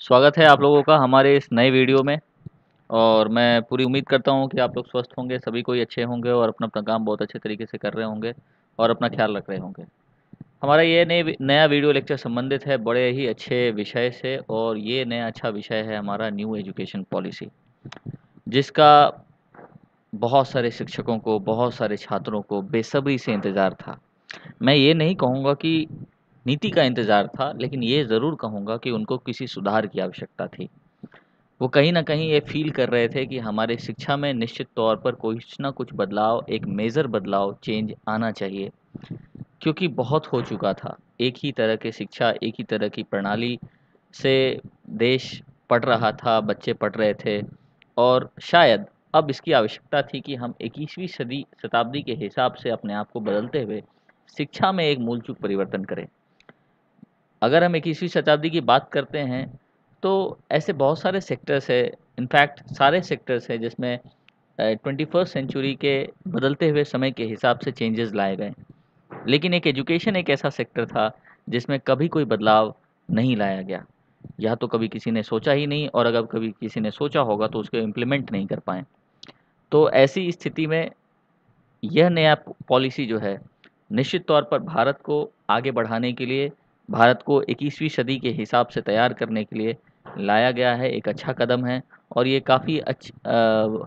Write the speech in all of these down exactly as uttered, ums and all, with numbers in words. स्वागत है आप लोगों का हमारे इस नए वीडियो में। और मैं पूरी उम्मीद करता हूं कि आप लोग स्वस्थ होंगे, सभी कोई अच्छे होंगे और अपना अपना काम बहुत अच्छे तरीके से कर रहे होंगे और अपना ख्याल रख रहे होंगे। हमारा ये नया वीडियो लेक्चर संबंधित है बड़े ही अच्छे विषय से, और ये नया अच्छा विषय है हमारा न्यू एजुकेशन पॉलिसी, जिसका बहुत सारे शिक्षकों को, बहुत सारे छात्रों को बेसब्री से इंतज़ार था। मैं ये नहीं कहूँगा कि नीति का इंतज़ार था, लेकिन ये ज़रूर कहूँगा कि उनको किसी सुधार की आवश्यकता थी। वो कहीं ना कहीं ये फील कर रहे थे कि हमारे शिक्षा में निश्चित तौर पर कुछ ना कुछ बदलाव, एक मेजर बदलाव, चेंज आना चाहिए, क्योंकि बहुत हो चुका था। एक ही तरह की शिक्षा, एक ही तरह की प्रणाली से देश पढ़ रहा था, बच्चे पढ़ रहे थे, और शायद अब इसकी आवश्यकता थी कि हम इक्कीसवीं सदी शताब्दी के हिसाब से अपने आप को बदलते हुए शिक्षा में एक मूलचूक परिवर्तन करें। अगर हम इक्कीसवीं शताब्दी की बात करते हैं तो ऐसे बहुत सारे सेक्टर्स है, इनफैक्ट सारे सेक्टर्स हैं जिसमें ट्वेंटी फर्स्ट सेंचुरी के बदलते हुए समय के हिसाब से चेंजेस लाए गए, लेकिन एक एजुकेशन एक ऐसा सेक्टर था जिसमें कभी कोई बदलाव नहीं लाया गया, या तो कभी किसी ने सोचा ही नहीं, और अगर कभी किसी ने सोचा होगा तो उसको इम्प्लीमेंट नहीं कर पाए। तो ऐसी स्थिति में यह नया पॉलिसी जो है निश्चित तौर पर भारत को आगे बढ़ाने के लिए, भारत को इक्कीसवीं सदी के हिसाब से तैयार करने के लिए लाया गया है। एक अच्छा कदम है और ये काफ़ी अच्छी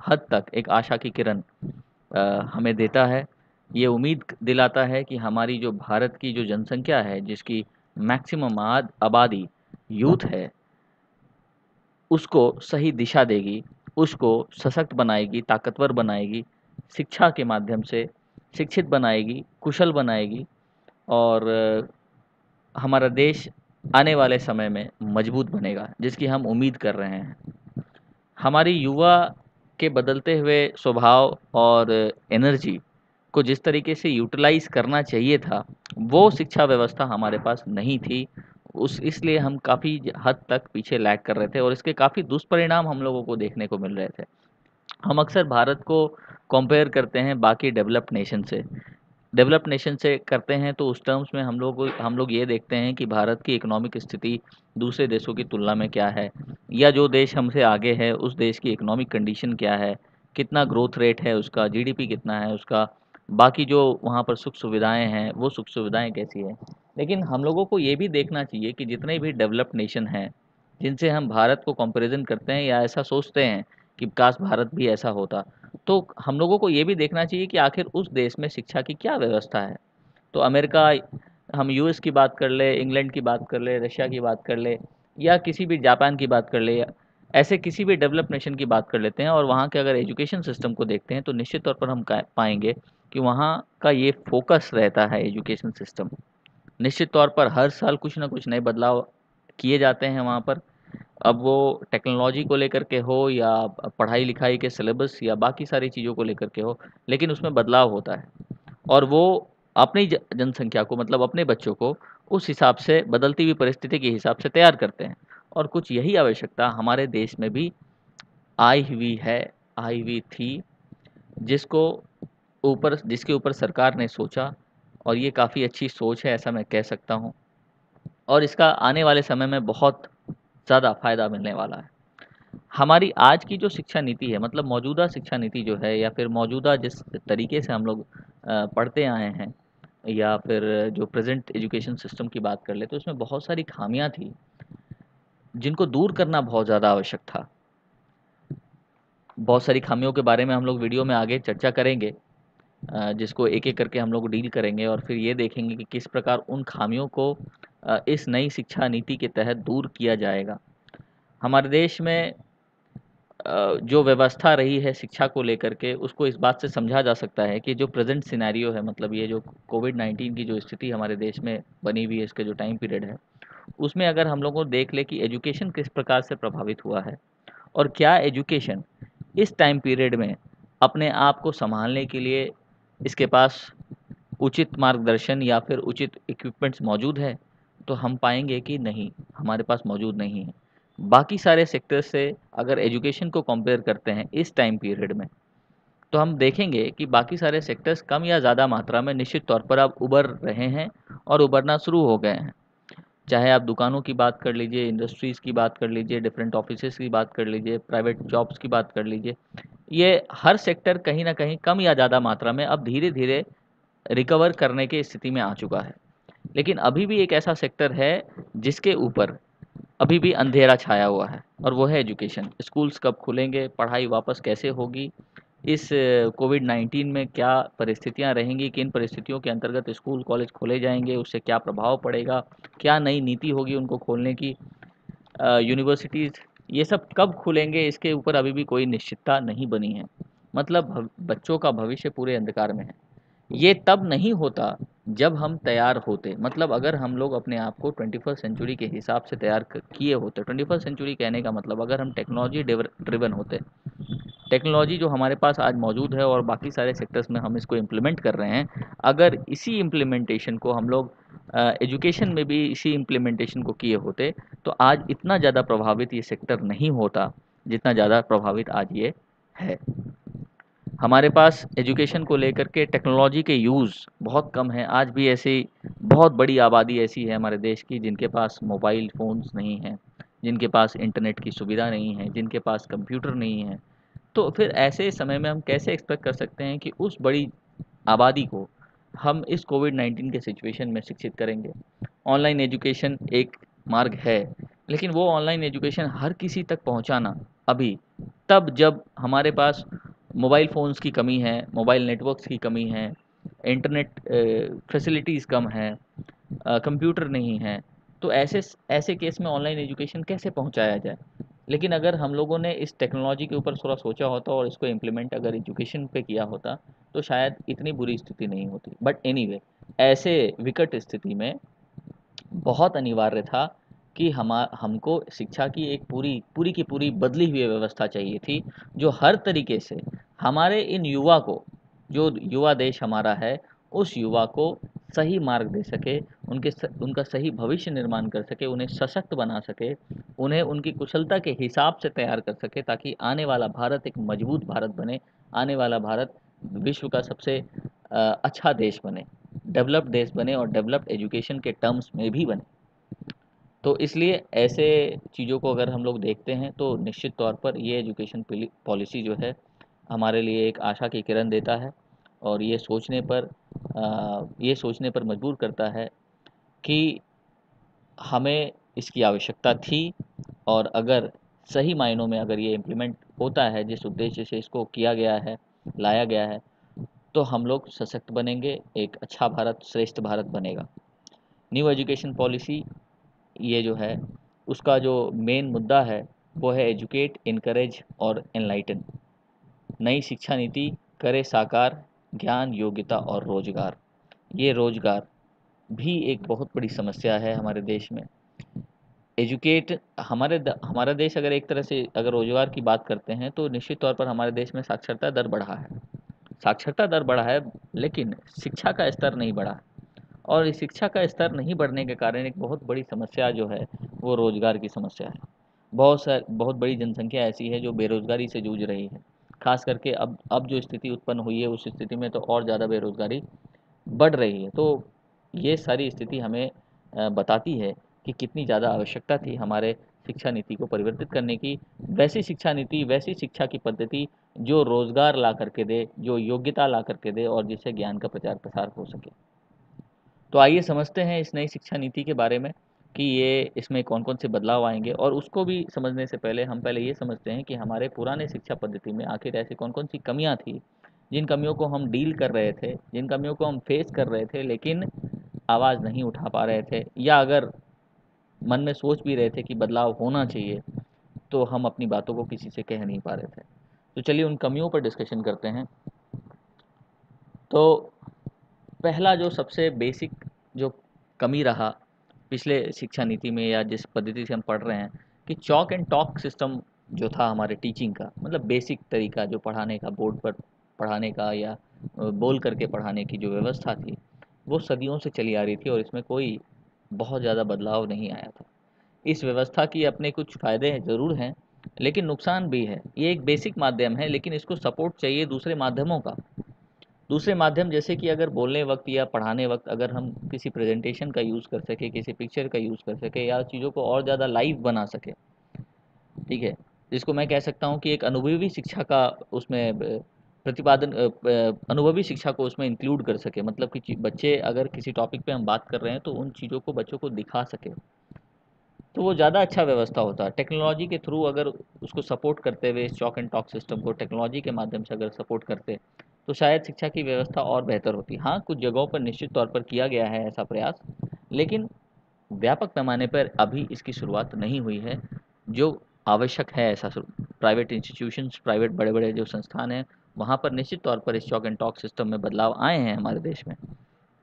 हद तक एक आशा की किरण हमें देता है। ये उम्मीद दिलाता है कि हमारी जो भारत की जो जनसंख्या है, जिसकी मैक्सिमम आबादी यूथ है, उसको सही दिशा देगी, उसको सशक्त बनाएगी, ताकतवर बनाएगी, शिक्षा के माध्यम से शिक्षित बनाएगी, कुशल बनाएगी, और हमारा देश आने वाले समय में मजबूत बनेगा, जिसकी हम उम्मीद कर रहे हैं। हमारी युवा के बदलते हुए स्वभाव और एनर्जी को जिस तरीके से यूटिलाइज करना चाहिए था, वो शिक्षा व्यवस्था हमारे पास नहीं थी। उस इसलिए हम काफ़ी हद तक पीछे लैग कर रहे थे, और इसके काफ़ी दुष्परिणाम हम लोगों को देखने को मिल रहे थे। हम अक्सर भारत को कंपेयर करते हैं बाकी डेवलप्ड नेशन से डेवलप्ड नेशन से करते हैं, तो उस टर्म्स में हम लोग हम लोग ये देखते हैं कि भारत की इकोनॉमिक स्थिति दूसरे देशों की तुलना में क्या है, या जो देश हमसे आगे है उस देश की इकोनॉमिक कंडीशन क्या है, कितना ग्रोथ रेट है उसका, जीडीपी कितना है उसका, बाकी जो वहाँ पर सुख सुविधाएँ हैं वो सुख सुविधाएँ कैसी हैं। लेकिन हम लोगों को ये भी देखना चाहिए कि जितने भी डेवलप्ड नेशन हैं जिनसे हम भारत को कंपैरिजन करते हैं, या ऐसा सोचते हैं कि काश भारत भी ऐसा होता, तो हम लोगों को ये भी देखना चाहिए कि आखिर उस देश में शिक्षा की क्या व्यवस्था है। तो अमेरिका, हम यूएस की बात कर ले, इंग्लैंड की बात कर ले, रशिया की बात कर ले, या किसी भी जापान की बात कर ले, ऐसे किसी भी डेवलप्ड नेशन की बात कर लेते हैं, और वहाँ के अगर एजुकेशन सिस्टम को देखते हैं तो निश्चित तौर पर हम पाएंगे कि वहाँ का ये फोकस रहता है एजुकेशन सिस्टम। निश्चित तौर पर हर साल कुछ ना कुछ नए बदलाव किए जाते हैं वहाँ पर, अब वो टेक्नोलॉजी को लेकर के हो, या पढ़ाई लिखाई के सिलेबस, या बाकी सारी चीज़ों को लेकर के हो, लेकिन उसमें बदलाव होता है, और वो अपनी जनसंख्या को, मतलब अपने बच्चों को उस हिसाब से, बदलती हुई परिस्थिति के हिसाब से तैयार करते हैं। और कुछ यही आवश्यकता हमारे देश में भी आई हुई है, आई हुई थी, जिसको ऊपर जिसके ऊपर सरकार ने सोचा, और ये काफ़ी अच्छी सोच है, ऐसा मैं कह सकता हूँ, और इसका आने वाले समय में बहुत ज़्यादा फ़ायदा मिलने वाला है। हमारी आज की जो शिक्षा नीति है, मतलब मौजूदा शिक्षा नीति जो है, या फिर मौजूदा जिस तरीके से हम लोग पढ़ते आए हैं, या फिर जो प्रेजेंट एजुकेशन सिस्टम की बात कर ले, तो इसमें बहुत सारी खामियां थी जिनको दूर करना बहुत ज़्यादा आवश्यक था। बहुत सारी खामियों के बारे में हम लोग वीडियो में आगे चर्चा करेंगे, जिसको एक एक करके हम लोग डील करेंगे, और फिर ये देखेंगे कि किस प्रकार उन खामियों को इस नई शिक्षा नीति के तहत दूर किया जाएगा। हमारे देश में जो व्यवस्था रही है शिक्षा को लेकर के, उसको इस बात से समझा जा सकता है कि जो प्रेजेंट सिनेरियो है, मतलब ये जो कोविड नाइन्टीन की जो स्थिति हमारे देश में बनी हुई है, इसका जो टाइम पीरियड है, उसमें अगर हम लोगों को देख ले कि एजुकेशन किस प्रकार से प्रभावित हुआ है, और क्या एजुकेशन इस टाइम पीरियड में अपने आप को संभालने के लिए इसके पास उचित मार्गदर्शन या फिर उचित इक्विपमेंट्स मौजूद है, तो हम पाएंगे कि नहीं, हमारे पास मौजूद नहीं है। बाकी सारे सेक्टर से अगर एजुकेशन को कंपेयर करते हैं इस टाइम पीरियड में, तो हम देखेंगे कि बाकी सारे सेक्टर्स कम या ज़्यादा मात्रा में निश्चित तौर पर अब उभर रहे हैं और उभरना शुरू हो गए हैं। चाहे आप दुकानों की बात कर लीजिए, इंडस्ट्रीज़ की बात कर लीजिए, डिफरेंट ऑफिसेज़ की बात कर लीजिए, प्राइवेट जॉब्स की बात कर लीजिए, ये हर सेक्टर कहीं ना कहीं कम या ज़्यादा मात्रा में अब धीरे धीरे रिकवर करने की स्थिति में आ चुका है। लेकिन अभी भी एक ऐसा सेक्टर है जिसके ऊपर अभी भी अंधेरा छाया हुआ है, और वो है एजुकेशन। स्कूल्स कब खुलेंगे, पढ़ाई वापस कैसे होगी, इस कोविड नाइन्टीन में क्या परिस्थितियां रहेंगी, किन परिस्थितियों के अंतर्गत स्कूल कॉलेज खोले जाएंगे, उससे क्या प्रभाव पड़ेगा, क्या नई नीति होगी उनको खोलने की, यूनिवर्सिटीज़ ये सब कब खुलेंगे, इसके ऊपर अभी भी कोई निश्चितता नहीं बनी है। मतलब बच्चों का भविष्य पूरे अंधकार में है। ये तब नहीं होता जब हम तैयार होते, मतलब अगर हम लोग अपने आप को ट्वेंटी फर्स्ट सेंचुरी के हिसाब से तैयार किए होते। ट्वेंटी फर्स्ट सेंचुरी कहने का मतलब अगर हम टेक्नोलॉजी ड्रिवन होते, टेक्नोलॉजी जो हमारे पास आज मौजूद है और बाकी सारे सेक्टर्स में हम इसको इम्प्लीमेंट कर रहे हैं, अगर इसी इम्प्लीमेंटेशन को हम लोग एजुकेशन में भी इसी इम्प्लीमेंटेशन को किए होते तो आज इतना ज़्यादा प्रभावित ये सेक्टर नहीं होता जितना ज़्यादा प्रभावित आज ये है। हमारे पास एजुकेशन को लेकर के टेक्नोलॉजी के यूज़ बहुत कम है। आज भी ऐसी बहुत बड़ी आबादी ऐसी है हमारे देश की जिनके पास मोबाइल फ़ोन्स नहीं हैं, जिनके पास इंटरनेट की सुविधा नहीं है, जिनके पास कंप्यूटर नहीं है। तो फिर ऐसे समय में हम कैसे एक्सपेक्ट कर सकते हैं कि उस बड़ी आबादी को हम इस कोविड नाइन्टीन के सिचुएशन में शिक्षित करेंगे। ऑनलाइन एजुकेशन एक मार्ग है, लेकिन वो ऑनलाइन एजुकेशन हर किसी तक पहुँचाना अभी तब जब हमारे पास मोबाइल फ़ोन्स की कमी है, मोबाइल नेटवर्क्स की कमी है, इंटरनेट फैसिलिटीज़ कम है, कंप्यूटर नहीं है, तो ऐसे ऐसे केस में ऑनलाइन एजुकेशन कैसे पहुंचाया जाए। लेकिन अगर हम लोगों ने इस टेक्नोलॉजी के ऊपर थोड़ा सोचा होता और इसको इम्प्लीमेंट अगर एजुकेशन पे किया होता तो शायद इतनी बुरी स्थिति नहीं होती। बट एनीवे, ऐसे विकट स्थिति में बहुत अनिवार्य था कि हम हमको शिक्षा की एक पूरी पूरी की पूरी बदली हुई व्यवस्था चाहिए थी, जो हर तरीके से हमारे इन युवा को, जो युवा देश हमारा है, उस युवा को सही मार्ग दे सके, उनके उनका सही भविष्य निर्माण कर सके, उन्हें सशक्त बना सके, उन्हें उनकी कुशलता के हिसाब से तैयार कर सके, ताकि आने वाला भारत एक मजबूत भारत बने, आने वाला भारत विश्व का सबसे अच्छा देश बने, डेवलप्ड देश बने और डेवलप्ड एजुकेशन के टर्म्स में भी बने। तो इसलिए ऐसे चीज़ों को अगर हम लोग देखते हैं तो निश्चित तौर पर ये एजुकेशन पॉलिसी जो है हमारे लिए एक आशा की किरण देता है और ये सोचने पर ये सोचने पर मजबूर करता है कि हमें इसकी आवश्यकता थी। और अगर सही मायनों में अगर ये इम्प्लीमेंट होता है, जिस उद्देश्य से इसको किया गया है, लाया गया है, तो हम लोग सशक्त बनेंगे, एक अच्छा भारत, श्रेष्ठ भारत बनेगा। न्यू एजुकेशन पॉलिसी ये जो है उसका जो मेन मुद्दा है वो है एजुकेट, इनकरेज और एनलाइटन। नई शिक्षा नीति करे साकार ज्ञान, योग्यता और रोजगार। ये रोजगार भी एक बहुत बड़ी समस्या है हमारे देश में। एजुकेट हमारे द, हमारा देश अगर एक तरह से अगर रोजगार की बात करते हैं तो निश्चित तौर पर हमारे देश में साक्षरता दर बढ़ा है, साक्षरता दर बढ़ा है लेकिन शिक्षा का स्तर नहीं बढ़ा। और इस शिक्षा का स्तर नहीं बढ़ने के कारण एक बहुत बड़ी समस्या जो है वो रोज़गार की समस्या है। बहुत सारी बहुत बड़ी जनसंख्या ऐसी है जो बेरोज़गारी से जूझ रही है। खास करके अब अब जो स्थिति उत्पन्न हुई है उस स्थिति में तो और ज़्यादा बेरोज़गारी बढ़ रही है। तो ये सारी स्थिति हमें बताती है कि कितनी ज़्यादा आवश्यकता थी हमारे शिक्षा नीति को परिवर्तित करने की। वैसी शिक्षा नीति, वैसी शिक्षा की पद्धति जो रोज़गार ला करके दे, जो योग्यता ला करके दे और जिससे ज्ञान का प्रचार प्रसार हो सके। तो आइए समझते हैं इस नई शिक्षा नीति के बारे में कि ये इसमें कौन कौन से बदलाव आएंगे। और उसको भी समझने से पहले हम पहले ये समझते हैं कि हमारे पुराने शिक्षा पद्धति में आखिर ऐसी कौन कौन सी कमियां थी, जिन कमियों को हम डील कर रहे थे, जिन कमियों को हम फेस कर रहे थे लेकिन आवाज़ नहीं उठा पा रहे थे, या अगर मन में सोच भी रहे थे कि बदलाव होना चाहिए तो हम अपनी बातों को किसी से कह नहीं पा रहे थे। तो चलिए उन कमियों पर डिस्कशन करते हैं। तो पहला जो सबसे बेसिक जो कमी रहा पिछले शिक्षा नीति में या जिस पद्धति से हम पढ़ रहे हैं कि चॉक एंड टॉक सिस्टम जो था हमारे टीचिंग का, मतलब बेसिक तरीका जो पढ़ाने का, बोर्ड पर पढ़ाने का या बोल करके पढ़ाने की जो व्यवस्था थी वो सदियों से चली आ रही थी और इसमें कोई बहुत ज़्यादा बदलाव नहीं आया था। इस व्यवस्था की अपने कुछ फ़ायदे ज़रूर हैं लेकिन नुकसान भी है। ये एक बेसिक माध्यम है लेकिन इसको सपोर्ट चाहिए दूसरे माध्यमों का। दूसरे माध्यम जैसे कि अगर बोलने वक्त या पढ़ाने वक्त अगर हम किसी प्रेजेंटेशन का यूज़ कर सके, किसी पिक्चर का यूज़ कर सके या चीज़ों को और ज़्यादा लाइव बना सके, ठीक है, जिसको मैं कह सकता हूँ कि एक अनुभवी शिक्षा का उसमें प्रतिपादन, अनुभवी शिक्षा को उसमें इंक्लूड कर सके। मतलब कि बच्चे अगर किसी टॉपिक पे हम बात कर रहे हैं तो उन चीज़ों को बच्चों को दिखा सके तो वो ज़्यादा अच्छा व्यवस्था होता है। टेक्नोलॉजी के थ्रू अगर उसको सपोर्ट करते हुए इस चॉक एंड टॉक सिस्टम को टेक्नोलॉजी के माध्यम से अगर सपोर्ट करते तो शायद शिक्षा की व्यवस्था और बेहतर होती। हाँ, कुछ जगहों पर निश्चित तौर पर किया गया है ऐसा प्रयास, लेकिन व्यापक पैमाने पर अभी इसकी शुरुआत नहीं हुई है जो आवश्यक है। ऐसा प्राइवेट इंस्टीट्यूशंस, प्राइवेट बड़े बड़े जो संस्थान हैं वहाँ पर निश्चित तौर पर इस चॉक एंड टॉक सिस्टम में बदलाव आए हैं हमारे देश में,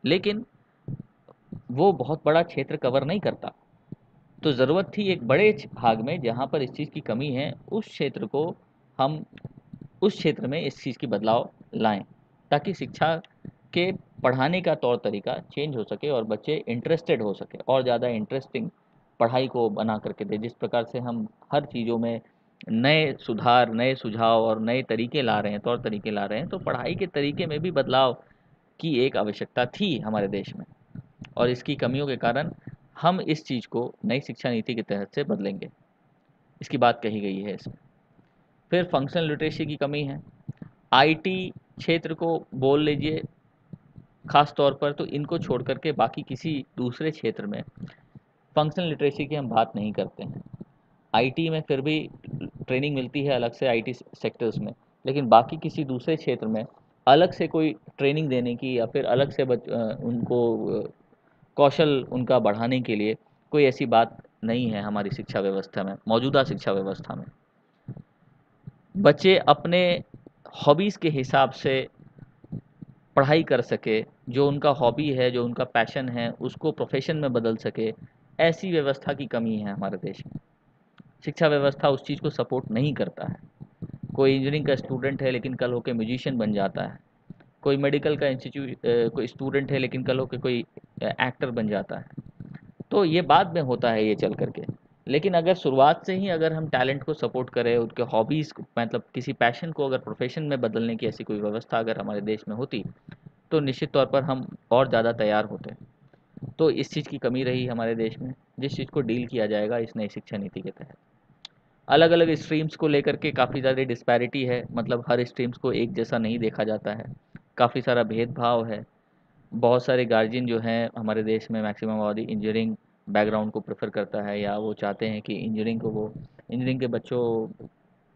लेकिन वो बहुत बड़ा क्षेत्र कवर नहीं करता। तो ज़रूरत थी एक बड़े भाग में जहाँ पर इस चीज़ की कमी है उस क्षेत्र को हम उस क्षेत्र में इस चीज़ की बदलाव लाएं ताकि शिक्षा के पढ़ाने का तौर तरीका चेंज हो सके और बच्चे इंटरेस्टेड हो सके और ज़्यादा इंटरेस्टिंग पढ़ाई को बना करके दे। जिस प्रकार से हम हर चीज़ों में नए सुधार, नए सुझाव और नए तरीके ला रहे हैं, तौर तरीके ला रहे हैं, तो पढ़ाई के तरीके में भी बदलाव की एक आवश्यकता थी हमारे देश में और इसकी कमियों के कारण हम इस चीज़ को नई शिक्षा नीति के तहत से बदलेंगे, इसकी बात कही गई है इसमें। फिर फंक्शनल लिटरेसी की कमी है। आईटी क्षेत्र को बोल लीजिए ख़ास तौर पर, तो इनको छोड़ करके बाकी किसी दूसरे क्षेत्र में फंक्शनल लिटरेसी की हम बात नहीं करते हैं। आईटी में फिर भी ट्रेनिंग मिलती है अलग से आईटी सेक्टर्स में, लेकिन बाकी किसी दूसरे क्षेत्र में अलग से कोई ट्रेनिंग देने की या फिर अलग से बच, उनको कौशल उनका बढ़ाने के लिए कोई ऐसी बात नहीं है हमारी शिक्षा व्यवस्था में। मौजूदा शिक्षा व्यवस्था में बच्चे अपने हॉबीज़ के हिसाब से पढ़ाई कर सके, जो उनका हॉबी है, जो उनका पैशन है, उसको प्रोफेशन में बदल सके, ऐसी व्यवस्था की कमी है हमारे देश में। शिक्षा व्यवस्था उस चीज़ को सपोर्ट नहीं करता है। कोई इंजीनियरिंग का स्टूडेंट है लेकिन कल होकर म्यूजिशियन बन जाता है, कोई मेडिकल का इंस्टीट्यूट कोई स्टूडेंट है लेकिन कल होकर कोई एक्टर बन जाता है। तो ये बाद में होता है ये चल करके, लेकिन अगर शुरुआत से ही अगर हम टैलेंट को सपोर्ट करें, उनके हॉबीज़ मतलब किसी पैशन को अगर प्रोफेशन में बदलने की ऐसी कोई व्यवस्था अगर हमारे देश में होती तो निश्चित तौर पर हम और ज़्यादा तैयार होते। तो इस चीज़ की कमी रही हमारे देश में, जिस चीज़ को डील किया जाएगा इस नई शिक्षा नीति के तहत। अलग अलग स्ट्रीम्स को लेकर के काफ़ी ज़्यादा डिस्पैरिटी है, मतलब हर स्ट्रीम्स को एक जैसा नहीं देखा जाता है, काफ़ी सारा भेदभाव है। बहुत सारे गार्जियन जो हैं हमारे देश में मैक्सिमम आबादी इंजीनियरिंग बैकग्राउंड को प्रेफर करता है या वो चाहते हैं कि इंजीनियरिंग को वो इंजीनियरिंग के बच्चों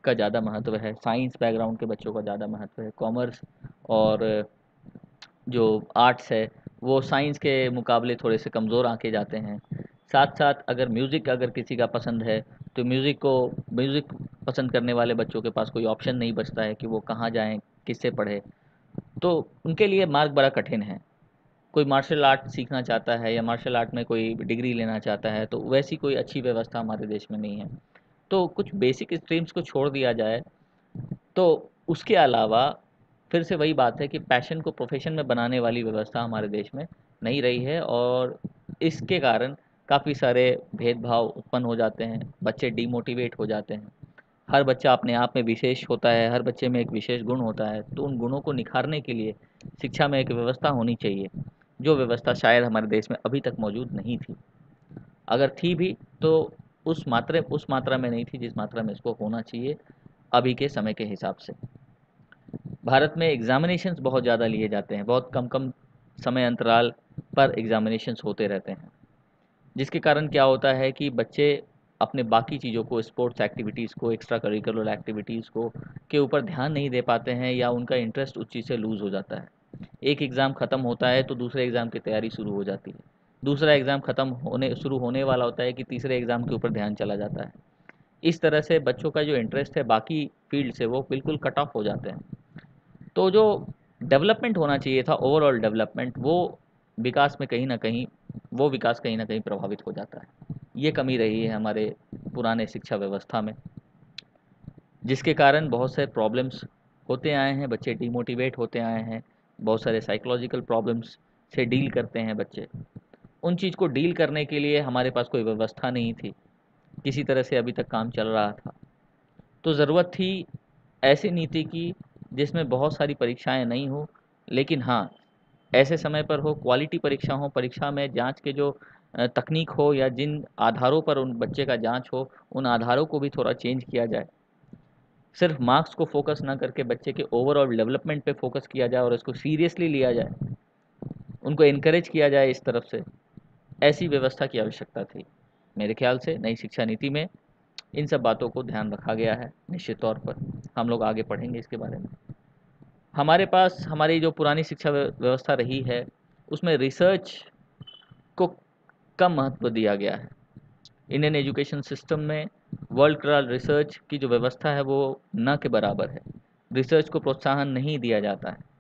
का ज़्यादा महत्व है, साइंस बैकग्राउंड के बच्चों का ज़्यादा महत्व है, कॉमर्स और जो आर्ट्स है वो साइंस के मुकाबले थोड़े से कमज़ोर आके जाते हैं। साथ साथ अगर म्यूज़िक अगर किसी का पसंद है तो म्यूज़िक को म्यूज़िक पसंद करने वाले बच्चों के पास कोई ऑप्शन नहीं बचता है कि वो कहाँ जाएं, किससे पढ़े, तो उनके लिए मार्ग बड़ा कठिन है। कोई मार्शल आर्ट सीखना चाहता है या मार्शल आर्ट में कोई डिग्री लेना चाहता है, तो वैसी कोई अच्छी व्यवस्था हमारे देश में नहीं है। तो कुछ बेसिक स्ट्रीम्स को छोड़ दिया जाए तो उसके अलावा फिर से वही बात है कि पैशन को प्रोफेशन में बनाने वाली व्यवस्था हमारे देश में नहीं रही है और इसके कारण काफ़ी सारे भेदभाव उत्पन्न हो जाते हैं, बच्चे डीमोटिवेट हो जाते हैं। हर बच्चा अपने आप में विशेष होता है, हर बच्चे में एक विशेष गुण होता है, तो उन गुणों को निखारने के लिए शिक्षा में एक व्यवस्था होनी चाहिए, जो व्यवस्था शायद हमारे देश में अभी तक मौजूद नहीं थी। अगर थी भी तो उस मात्रा उस मात्रा में नहीं थी जिस मात्रा में इसको होना चाहिए अभी के समय के हिसाब से। भारत में एग्ज़ामिनेशंस बहुत ज़्यादा लिए जाते हैं, बहुत कम कम समय अंतराल पर एग्ज़ामिनेशंस होते रहते हैं, जिसके कारण क्या होता है कि बच्चे अपने बाकी चीज़ों को, स्पोर्ट्स एक्टिविटीज़ को, एक्स्ट्रा करिकुलर एक्टिविटीज़ को के ऊपर ध्यान नहीं दे पाते हैं या उनका इंटरेस्ट उस चीज़ से लूज़ हो जाता है। एक एग्ज़ाम ख़त्म होता है तो दूसरे एग्ज़ाम की तैयारी शुरू हो जाती है, दूसरा एग्ज़ाम ख़त्म होने शुरू होने वाला होता है कि तीसरे एग्ज़ाम के ऊपर ध्यान चला जाता है। इस तरह से बच्चों का जो इंटरेस्ट है बाकी फील्ड से वो बिल्कुल कट ऑफ हो जाते हैं। तो जो डेवलपमेंट होना चाहिए था, ओवरऑल डेवलपमेंट, वो विकास में कहीं ना कहीं वो विकास कहीं ना कहीं प्रभावित हो जाता है। ये कमी रही है हमारे पुराने शिक्षा व्यवस्था में, जिसके कारण बहुत से प्रॉब्लम्स होते आए हैं, बच्चे डिमोटिवेट होते आए हैं, बहुत सारे साइकोलॉजिकल प्रॉब्लम्स से डील करते हैं बच्चे। उन चीज़ को डील करने के लिए हमारे पास कोई व्यवस्था नहीं थी, किसी तरह से अभी तक काम चल रहा था। तो ज़रूरत थी ऐसी नीति की जिसमें बहुत सारी परीक्षाएं नहीं हो लेकिन हाँ ऐसे समय पर हो, क्वालिटी परीक्षा हो, परीक्षा में जांच के जो तकनीक हो या जिन आधारों पर उन बच्चे का जांच हो, उन आधारों को भी थोड़ा चेंज किया जाए। सिर्फ मार्क्स को फोकस ना करके बच्चे के ओवरऑल डेवलपमेंट पे फोकस किया जाए और इसको सीरियसली लिया जाए, उनको इनकरेज किया जाए इस तरफ से। ऐसी व्यवस्था की आवश्यकता थी। मेरे ख्याल से नई शिक्षा नीति में इन सब बातों को ध्यान रखा गया है। निश्चित तौर पर हम लोग आगे पढ़ेंगे इसके बारे में। हमारे पास हमारी जो पुरानी शिक्षा व्यवस्था रही है उसमें रिसर्च को कम महत्व दिया गया है। इंडियन एजुकेशन सिस्टम में वर्ल्ड क्लास रिसर्च की जो व्यवस्था है वो न के बराबर है। रिसर्च को प्रोत्साहन नहीं दिया जाता है।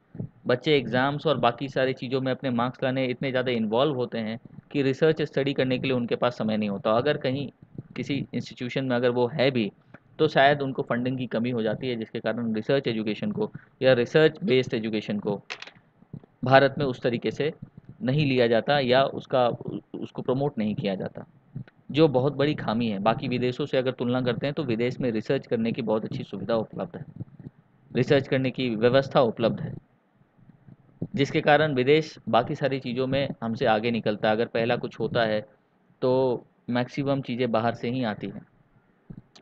बच्चे एग्ज़ाम्स और बाकी सारी चीज़ों में अपने मार्क्स लाने इतने ज़्यादा इन्वॉल्व होते हैं कि रिसर्च स्टडी करने के लिए उनके पास समय नहीं होता। अगर कहीं किसी इंस्टीट्यूशन में अगर वो है भी तो शायद उनको फंडिंग की कमी हो जाती है, जिसके कारण रिसर्च एजुकेशन को या रिसर्च बेस्ड एजुकेशन को भारत में उस तरीके से नहीं लिया जाता या उसका उसको प्रमोट नहीं किया जाता, जो बहुत बड़ी खामी है। बाकी विदेशों से अगर तुलना करते हैं तो विदेश में रिसर्च करने की बहुत अच्छी सुविधा उपलब्ध है, रिसर्च करने की व्यवस्था उपलब्ध है, जिसके कारण विदेश बाकी सारी चीज़ों में हमसे आगे निकलता है। अगर पहला कुछ होता है तो मैक्सिमम चीज़ें बाहर से ही आती हैं।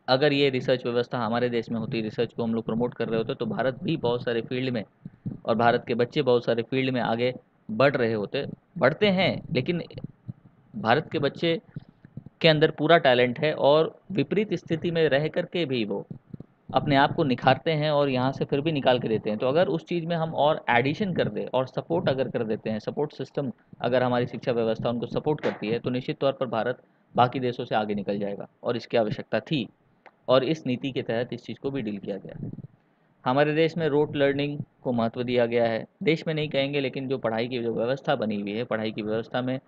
अगर ये रिसर्च व्यवस्था हमारे देश में होती, रिसर्च को हम लोग प्रमोट कर रहे होते, तो भारत भी बहुत सारे फील्ड में और भारत के बच्चे बहुत सारे फील्ड में आगे बढ़ रहे होते, बढ़ते हैं। लेकिन भारत के बच्चे के अंदर पूरा टैलेंट है और विपरीत स्थिति में रह कर के भी वो अपने आप को निखारते हैं और यहाँ से फिर भी निकाल के देते हैं। तो अगर उस चीज़ में हम और एडिशन कर दें और सपोर्ट अगर कर देते हैं, सपोर्ट सिस्टम अगर हमारी शिक्षा व्यवस्था उनको सपोर्ट करती है, तो निश्चित तौर पर भारत बाकी देशों से आगे निकल जाएगा। और इसकी आवश्यकता थी और इस नीति के तहत इस चीज़ को भी डील किया गया है। हमारे देश में रोट लर्निंग को महत्व दिया गया है। देश में नहीं कहेंगे, लेकिन जो पढ़ाई की जो व्यवस्था बनी हुई है, पढ़ाई की व्यवस्था में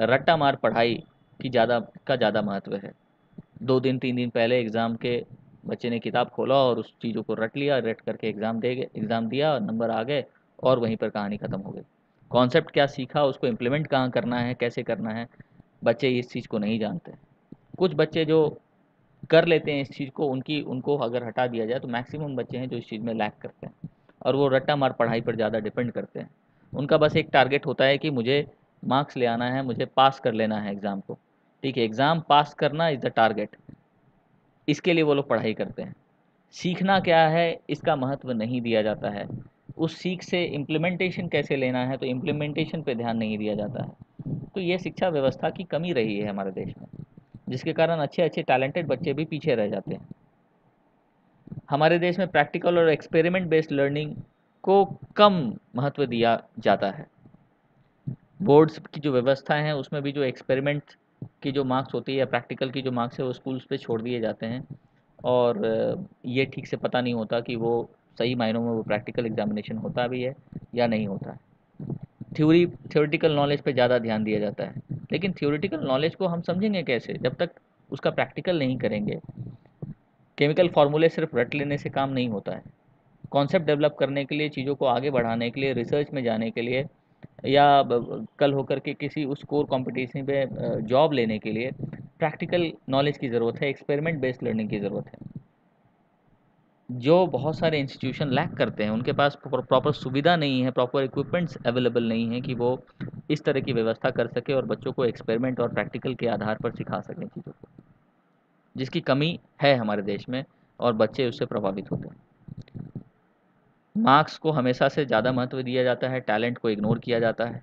रट्टा मार पढ़ाई की ज़्यादा का ज़्यादा महत्व है। दो दिन तीन दिन पहले एग्ज़ाम के बच्चे ने किताब खोला और उस चीज़ों को रट लिया, रट करके एग्ज़ाम दे गए, एग्ज़ाम दिया और नंबर आ गए और वहीं पर कहानी ख़त्म हो गई। कॉन्सेप्ट क्या सीखा, उसको इम्प्लीमेंट कहाँ करना है, कैसे करना है, बच्चे इस चीज़ को नहीं जानते। कुछ बच्चे जो कर लेते हैं इस चीज़ को, उनकी उनको अगर हटा दिया जाए तो मैक्सिमम बच्चे हैं जो इस चीज़ में लैक करते हैं और वो रट्टा मार पढ़ाई पर ज़्यादा डिपेंड करते हैं। उनका बस एक टारगेट होता है कि मुझे मार्क्स ले आना है, मुझे पास कर लेना है एग्ज़ाम को। ठीक है, एग्ज़ाम पास करना इज़ द टारगेट, इसके लिए वो लोग पढ़ाई करते हैं। सीखना क्या है इसका महत्व नहीं दिया जाता है। उस सीख से इम्प्लीमेंटेशन कैसे लेना है, तो इम्प्लीमेंटेशन पे ध्यान नहीं दिया जाता है। तो ये शिक्षा व्यवस्था की कमी रही है हमारे देश में, जिसके कारण अच्छे अच्छे टैलेंटेड बच्चे भी पीछे रह जाते हैं। हमारे देश में प्रैक्टिकल और एक्सपेरिमेंट बेस्ड लर्निंग को कम महत्व दिया जाता है। बोर्ड्स की जो व्यवस्था है उसमें भी जो एक्सपेरिमेंट की जो मार्क्स होती है या प्रैक्टिकल की जो मार्क्स है वो स्कूल्स पे छोड़ दिए जाते हैं और ये ठीक से पता नहीं होता कि वो सही मायनों में वो प्रैक्टिकल एग्जामिनेशन होता भी है या नहीं होता है। थ्योरी थ्योरेटिकल नॉलेज पे ज़्यादा ध्यान दिया जाता है, लेकिन थ्योरेटिकल नॉलेज को हम समझेंगे कैसे जब तक उसका प्रैक्टिकल नहीं करेंगे। केमिकल फार्मूले सिर्फ रट लेने से काम नहीं होता है। कॉन्सेप्ट डेवलप करने के लिए, चीज़ों को आगे बढ़ाने के लिए, रिसर्च में जाने के लिए या कल होकर के किसी उस कोर कॉम्पिटिशन पे जॉब लेने के लिए प्रैक्टिकल नॉलेज की ज़रूरत है, एक्सपेरिमेंट बेस्ड लर्निंग की ज़रूरत है, जो बहुत सारे इंस्टीट्यूशन लैक करते हैं। उनके पास प्रॉपर सुविधा नहीं है, प्रॉपर इक्विपमेंट्स अवेलेबल नहीं है कि वो इस तरह की व्यवस्था कर सके और बच्चों को एक्सपेरिमेंट और प्रैक्टिकल के आधार पर सिखा सकें चीज़ों को, जिसकी कमी है हमारे देश में और बच्चे उससे प्रभावित होते हैं। मार्क्स को हमेशा से ज़्यादा महत्व दिया जाता है, टैलेंट को इग्नोर किया जाता है।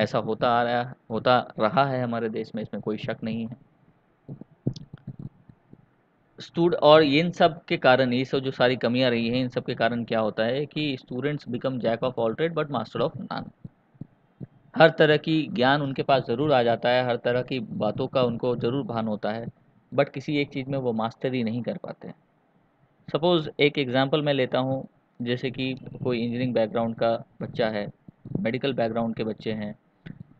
ऐसा होता आ रहा होता रहा है हमारे देश में, इसमें कोई शक नहीं है। स्टूड और इन सब के कारण, ये सब जो सारी कमियां रही हैं, इन सब के कारण क्या होता है कि students become jack of all trade but master of none. हर तरह की ज्ञान उनके पास ज़रूर आ जाता है, हर तरह की बातों का उनको ज़रूर भान होता है, बट किसी एक चीज़ में वो मास्टरी नहीं कर पाते। सपोज़ एक एग्ज़ाम्पल मैं लेता हूँ, जैसे कि कोई इंजीनियरिंग बैकग्राउंड का बच्चा है, मेडिकल बैकग्राउंड के बच्चे हैं,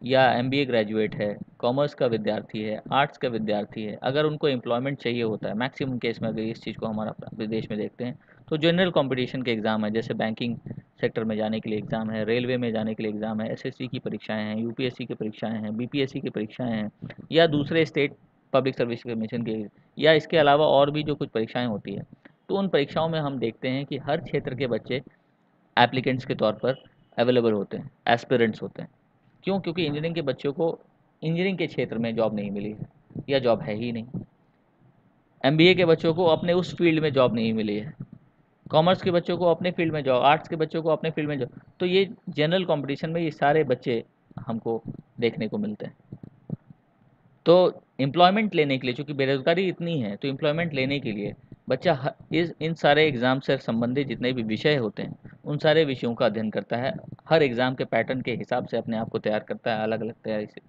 या एमबीए ग्रेजुएट है, कॉमर्स का विद्यार्थी है, आर्ट्स का विद्यार्थी है। अगर उनको एम्प्लॉयमेंट चाहिए होता है, मैक्सिमम केस में अगर इस चीज़ को हमारा विदेश में देखते हैं तो जनरल कंपटीशन के एग्ज़ाम है, जैसे बैंकिंग सेक्टर में जाने के लिए एग्ज़ाम है, रेलवे में जाने के लिए एग्ज़ाम है, एसएससी की परीक्षाएँ हैं, यूपीएससी की परीक्षाएँ हैं, बीपीएससी की परीक्षाएँ हैं, या दूसरे स्टेट पब्लिक सर्विस कमीशन के, या इसके अलावा और भी जो कुछ परीक्षाएँ होती है। तो उन परीक्षाओं में हम देखते हैं कि हर क्षेत्र के बच्चे एप्लीकेंट्स के तौर पर अवेलेबल होते हैं, एस्पिरेंट्स होते हैं। क्यों? क्योंकि इंजीनियरिंग के बच्चों को इंजीनियरिंग के क्षेत्र में जॉब नहीं मिली है या जॉब है ही नहीं। एमबीए के बच्चों को अपने उस फील्ड में जॉब नहीं मिली है, कॉमर्स के बच्चों को अपने फील्ड में जॉब, आर्ट्स के बच्चों को अपने फील्ड में जॉब। तो ये जनरल कंपटीशन में ये सारे बच्चे हमको देखने को मिलते हैं। तो एम्प्लॉयमेंट लेने के लिए, चूँकि बेरोजगारी इतनी है, तो एम्प्लॉयमेंट लेने के लिए बच्चा इस इन सारे एग्ज़ाम से संबंधित जितने भी विषय होते हैं उन सारे विषयों का अध्ययन करता है। हर एग्ज़ाम के पैटर्न के हिसाब से अपने आप को तैयार करता है, अलग अलग तैयारी से,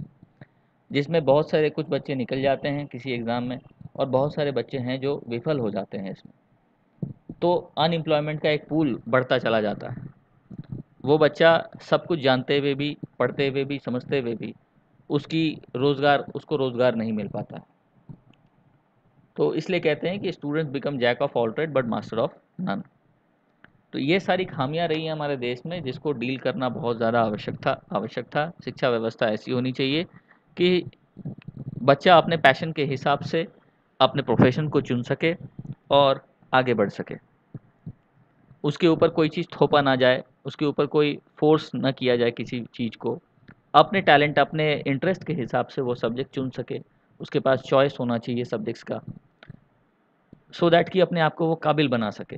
जिसमें बहुत सारे कुछ बच्चे निकल जाते हैं किसी एग्ज़ाम में और बहुत सारे बच्चे हैं जो विफल हो जाते हैं इसमें। तो अनएम्प्लॉयमेंट का एक पूल बढ़ता चला जाता है। वो बच्चा सब कुछ जानते हुए भी, पढ़ते हुए भी, समझते हुए भी उसकी रोज़गार उसको रोज़गार नहीं मिल पाता है। तो इसलिए कहते हैं कि students become jack of all trade but master of none. तो ये सारी खामियां रही हैं हमारे देश में, जिसको डील करना बहुत ज़्यादा आवश्यक था आवश्यक था शिक्षा व्यवस्था ऐसी होनी चाहिए कि बच्चा अपने पैशन के हिसाब से अपने प्रोफेशन को चुन सके और आगे बढ़ सके। उसके ऊपर कोई चीज़ थोपा ना जाए, उसके ऊपर कोई फोर्स ना किया जाए किसी चीज़ को। अपने टैलेंट, अपने इंटरेस्ट के हिसाब से वो सब्जेक्ट चुन सके। उसके पास चॉइस होना चाहिए सब्जेक्ट्स का, सो दैट कि अपने आप को वो काबिल बना सके।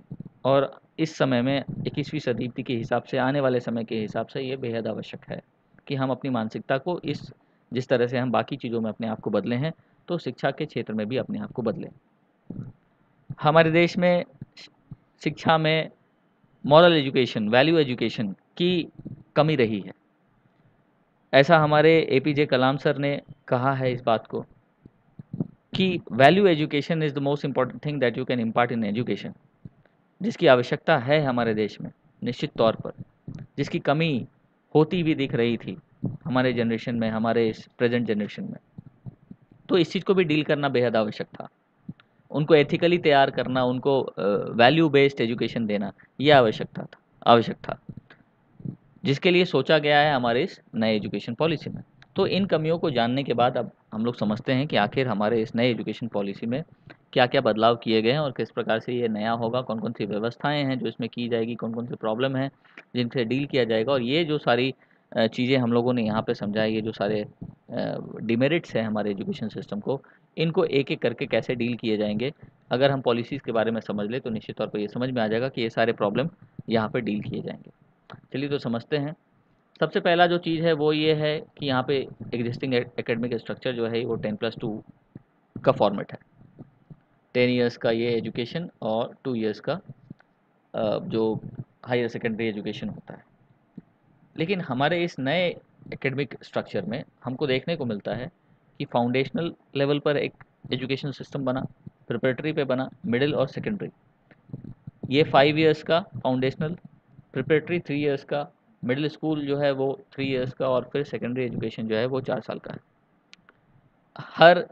और इस समय में इक्कीसवीं सदी के हिसाब से, आने वाले समय के हिसाब से ये बेहद आवश्यक है कि हम अपनी मानसिकता को इस जिस तरह से हम बाकी चीज़ों में अपने आप को बदले हैं, तो शिक्षा के क्षेत्र में भी अपने आप को बदलें। हमारे देश में शिक्षा में मॉरल एजुकेशन, वैल्यू एजुकेशन की कमी रही है। ऐसा हमारे एपीजे कलाम सर ने कहा है इस बात को कि value education is the most important thing that you can impart in education, जिसकी आवश्यकता है हमारे देश में निश्चित तौर पर, जिसकी कमी होती भी दिख रही थी हमारे जनरेशन में, हमारे इस प्रेजेंट जनरेशन में। तो इस चीज़ को भी डील करना बेहद आवश्यक था। उनको एथिकली तैयार करना, उनको वैल्यू बेस्ड एजुकेशन देना, ये आवश्यकता था आवश्यक था जिसके लिए सोचा गया है हमारे इस नए एजुकेशन पॉलिसी में। तो इन कमियों को जानने के बाद अब हम लोग समझते हैं कि आखिर हमारे इस नए एजुकेशन पॉलिसी में क्या क्या बदलाव किए गए हैं और किस प्रकार से ये नया होगा, कौन कौन सी व्यवस्थाएँ हैं जो इसमें की जाएगी, कौन कौन सी प्रॉब्लम हैं जिनसे डील किया जाएगा। और ये जो सारी चीज़ें हम लोगों ने यहाँ पे समझा, ये जो सारे डिमेरिट्स हैं हमारे एजुकेशन सिस्टम को, इनको एक एक करके कैसे डील किए जाएंगे। अगर हम पॉलिसीज़ के बारे में समझ लें तो निश्चित तौर पर ये समझ में आ जाएगा कि ये सारे प्रॉब्लम यहाँ पे डील किए जाएंगे। चलिए तो समझते हैं। सबसे पहला जो चीज़ है वो ये है कि यहाँ पे एग्जिस्टिंग एकेडमिक स्ट्रक्चर जो है वो टेन प्लस टू का फॉर्मेट है। टेन ईयर्स का ये एजुकेशन और टू ईयर्स का जो हायर सेकेंडरी एजुकेशन होता है। लेकिन हमारे इस नए एकेडमिक स्ट्रक्चर में हमको देखने को मिलता है कि फाउंडेशनल लेवल पर एक एजुकेशन सिस्टम बना, प्रिपरेटरी पे बना, मिडिल और सेकेंडरी। ये फाइव इयर्स का फाउंडेशनल, प्रिपरेटरी थ्री इयर्स का, मिडिल स्कूल जो है वो थ्री इयर्स का, और फिर सेकेंडरी एजुकेशन जो है वो चार साल का है। हर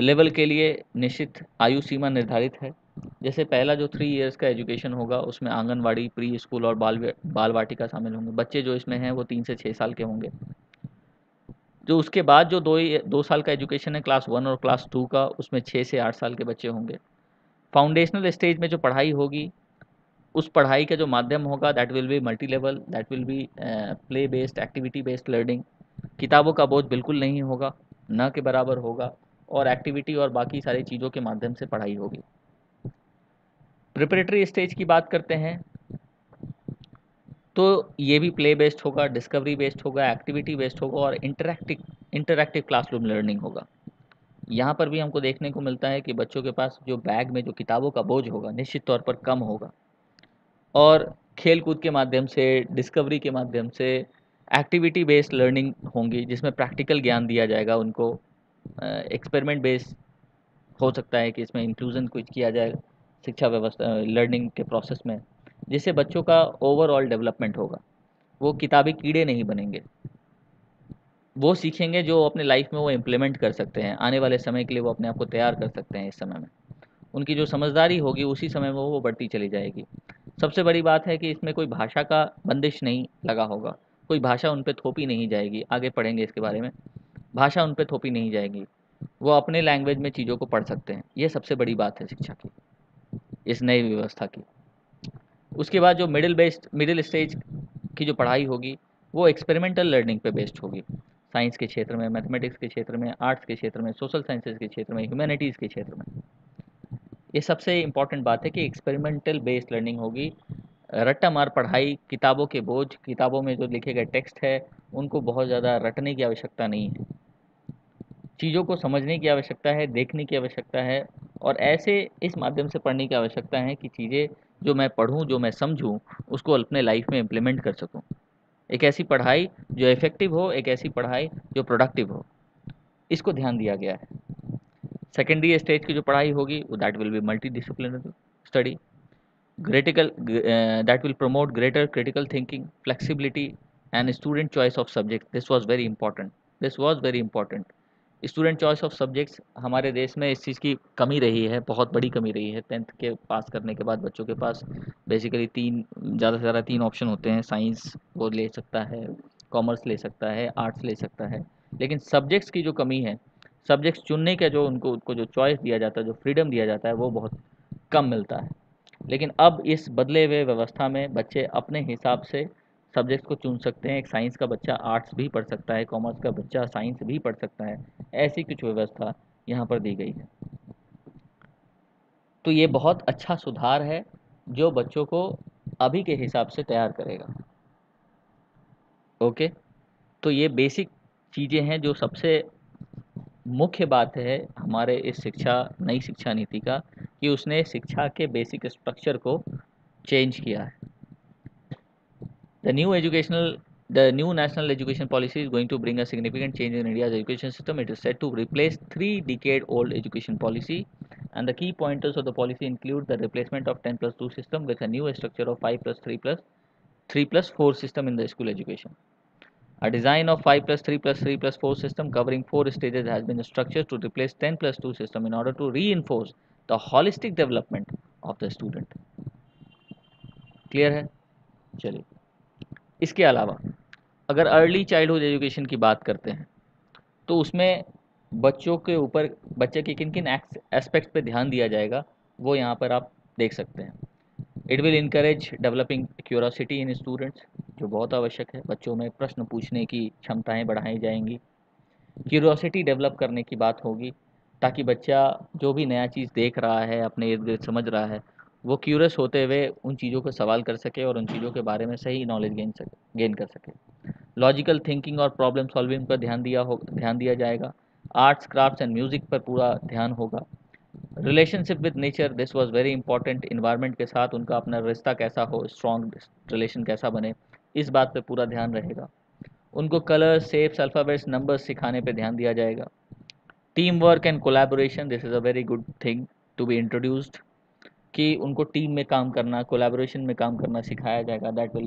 लेवल के लिए निश्चित आयु सीमा निर्धारित है। जैसे पहला जो थ्री इयर्स का एजुकेशन होगा उसमें आंगनवाड़ी, प्री स्कूल और बाल बाल वाटिका शामिल होंगे। बच्चे जो इसमें हैं वो तीन से छः साल के होंगे। जो उसके बाद जो दो दो साल का एजुकेशन है, क्लास वन और क्लास टू का, उसमें छः से आठ साल के बच्चे होंगे। फाउंडेशनल स्टेज में जो पढ़ाई होगी, उस पढ़ाई का जो माध्यम होगा, that will be multi level, that will be play based, activity based learning. किताबों का बोझ बिल्कुल नहीं होगा, न के बराबर होगा, और एक्टिविटी और बाकी सारी चीज़ों के माध्यम से पढ़ाई होगी। प्रिपरेटरी स्टेज की बात करते हैं तो ये भी प्ले बेस्ड होगा, डिस्कवरी बेस्ड होगा, एक्टिविटी बेस्ड होगा, और इंटरैक्टिव इंटरैक्टिव क्लासरूम लर्निंग होगा। यहाँ पर भी हमको देखने को मिलता है कि बच्चों के पास जो बैग में जो किताबों का बोझ होगा निश्चित तौर पर कम होगा, और खेल कूद के माध्यम से, डिस्कवरी के माध्यम से एक्टिविटी बेस्ड लर्निंग होंगी, जिसमें प्रैक्टिकल ज्ञान दिया जाएगा उनको। एक्सपेरिमेंट बेस्ड हो सकता है कि इसमें इंक्लूजन कुछ किया जाएगा शिक्षा व्यवस्था लर्निंग के प्रोसेस में, जिससे बच्चों का ओवरऑल डेवलपमेंट होगा। वो किताबी कीड़े नहीं बनेंगे, वो सीखेंगे जो अपने लाइफ में वो इम्प्लीमेंट कर सकते हैं, आने वाले समय के लिए वो अपने आप को तैयार कर सकते हैं। इस समय में उनकी जो समझदारी होगी उसी समय में वो बढ़ती चली जाएगी। सबसे बड़ी बात है कि इसमें कोई भाषा का बंदिश नहीं लगा होगा, कोई भाषा उन पर थोपी नहीं जाएगी। आगे पढ़ेंगे इसके बारे में, भाषा उन पर थोपी नहीं जाएगी, वो अपने लैंग्वेज में चीज़ों को पढ़ सकते हैं। ये सबसे बड़ी बात है शिक्षा की, इस नई व्यवस्था की। उसके बाद जो मिडिल बेस्ड मिडिल स्टेज की जो पढ़ाई होगी वो एक्सपेरिमेंटल लर्निंग पे बेस्ड होगी। साइंस के क्षेत्र में, मैथमेटिक्स के क्षेत्र में, आर्ट्स के क्षेत्र में, सोशल साइंसेज के क्षेत्र में, ह्यूमैनिटीज़ के क्षेत्र में, ये सबसे इम्पॉर्टेंट बात है कि एक्सपेरिमेंटल बेस्ड लर्निंग होगी। रट्टा मार पढ़ाई, किताबों के बोझ, किताबों में जो लिखे गए टेक्स्ट है उनको बहुत ज़्यादा रटने की आवश्यकता नहीं है, चीज़ों को समझने की आवश्यकता है, देखने की आवश्यकता है और ऐसे इस माध्यम से पढ़ने की आवश्यकता है कि चीज़ें जो मैं पढ़ूं, जो मैं समझूं, उसको अपने लाइफ में इम्प्लीमेंट कर सकूं। एक ऐसी पढ़ाई जो इफ़ेक्टिव हो, एक ऐसी पढ़ाई जो प्रोडक्टिव हो, इसको ध्यान दिया गया है। सेकेंडरी स्टेज की जो पढ़ाई होगी वो that will be multi disciplinary study, critical that will promote greater critical thinking, flexibility and student choice of subject. This was very important this was very important student choice of subjects हमारे देश में इस चीज़ की कमी रही है, बहुत बड़ी कमी रही है। टेंथ के पास करने के बाद बच्चों के पास बेसिकली तीन ज़्यादा से ज़्यादा तीन ऑप्शन होते हैं। साइंस वो ले सकता है, कॉमर्स ले सकता है, आर्ट्स ले सकता है, लेकिन सब्जेक्ट्स की जो कमी है, सब्जेक्ट्स चुनने का जो उनको उनको जो चॉइस दिया जाता है, जो फ्रीडम दिया जाता है, वो बहुत कम मिलता है। लेकिन अब इस बदले हुए व्यवस्था में बच्चे अपने हिसाब से सब्जेक्ट्स को चुन सकते हैं। एक साइंस का बच्चा आर्ट्स भी पढ़ सकता है, कॉमर्स का बच्चा साइंस भी पढ़ सकता है, ऐसी कुछ व्यवस्था यहाँ पर दी गई है। तो ये बहुत अच्छा सुधार है जो बच्चों को अभी के हिसाब से तैयार करेगा। ओके, तो ये बेसिक चीज़ें हैं जो सबसे मुख्य बात है हमारे इस शिक्षा नई शिक्षा नीति का, कि उसने शिक्षा के बेसिक स्ट्रक्चर को चेंज किया है। The new educational, the new national education policy is going to bring a significant change in India's education system. It is set to replace three-decade-old education policy, and the key pointers of the policy include the replacement of ten plus two system with a new structure of five plus three plus three plus four system in the school education. A design of five plus three plus three plus four system covering four stages has been structured to replace ten plus two system in order to reinforce the holistic development of the student. Clear है? चलिए, इसके अलावा अगर early childhood education की बात करते हैं तो उसमें बच्चों के ऊपर बच्चे के किन किन एस्पेक्ट पे ध्यान दिया जाएगा वो यहाँ पर आप देख सकते हैं। It will encourage developing curiosity in students, जो बहुत आवश्यक है। बच्चों में प्रश्न पूछने की क्षमताएं बढ़ाई जाएंगी। क्यूरोसिटी डेवलप करने की बात होगी ताकि बच्चा जो भी नया चीज़ देख रहा है, अपने इर्द गिर्द समझ रहा है, वो क्यूरियस होते हुए उन चीज़ों को सवाल कर सके और उन चीज़ों के बारे में सही नॉलेज गेन सके गेन कर सके। लॉजिकल थिंकिंग और प्रॉब्लम सॉल्विंग पर ध्यान दिया हो ध्यान दिया जाएगा। आर्ट्स, क्राफ्ट्स एंड म्यूज़िक पर पूरा ध्यान होगा। Relationship with nature, this was very important. Environment के साथ उनका अपना रिश्ता कैसा हो, स्ट्रॉन्ग रिलेशन कैसा बने, इस बात पर पूरा ध्यान रहेगा। उनको कलर, शेप्स, अल्फ़ाबेट्स, नंबर्स सिखाने पर ध्यान दिया जाएगा। Team work and collaboration, this is a very good thing to be introduced, कि उनको टीम में काम करना, कोलैबोरेशन में काम करना सिखाया जाएगा। That will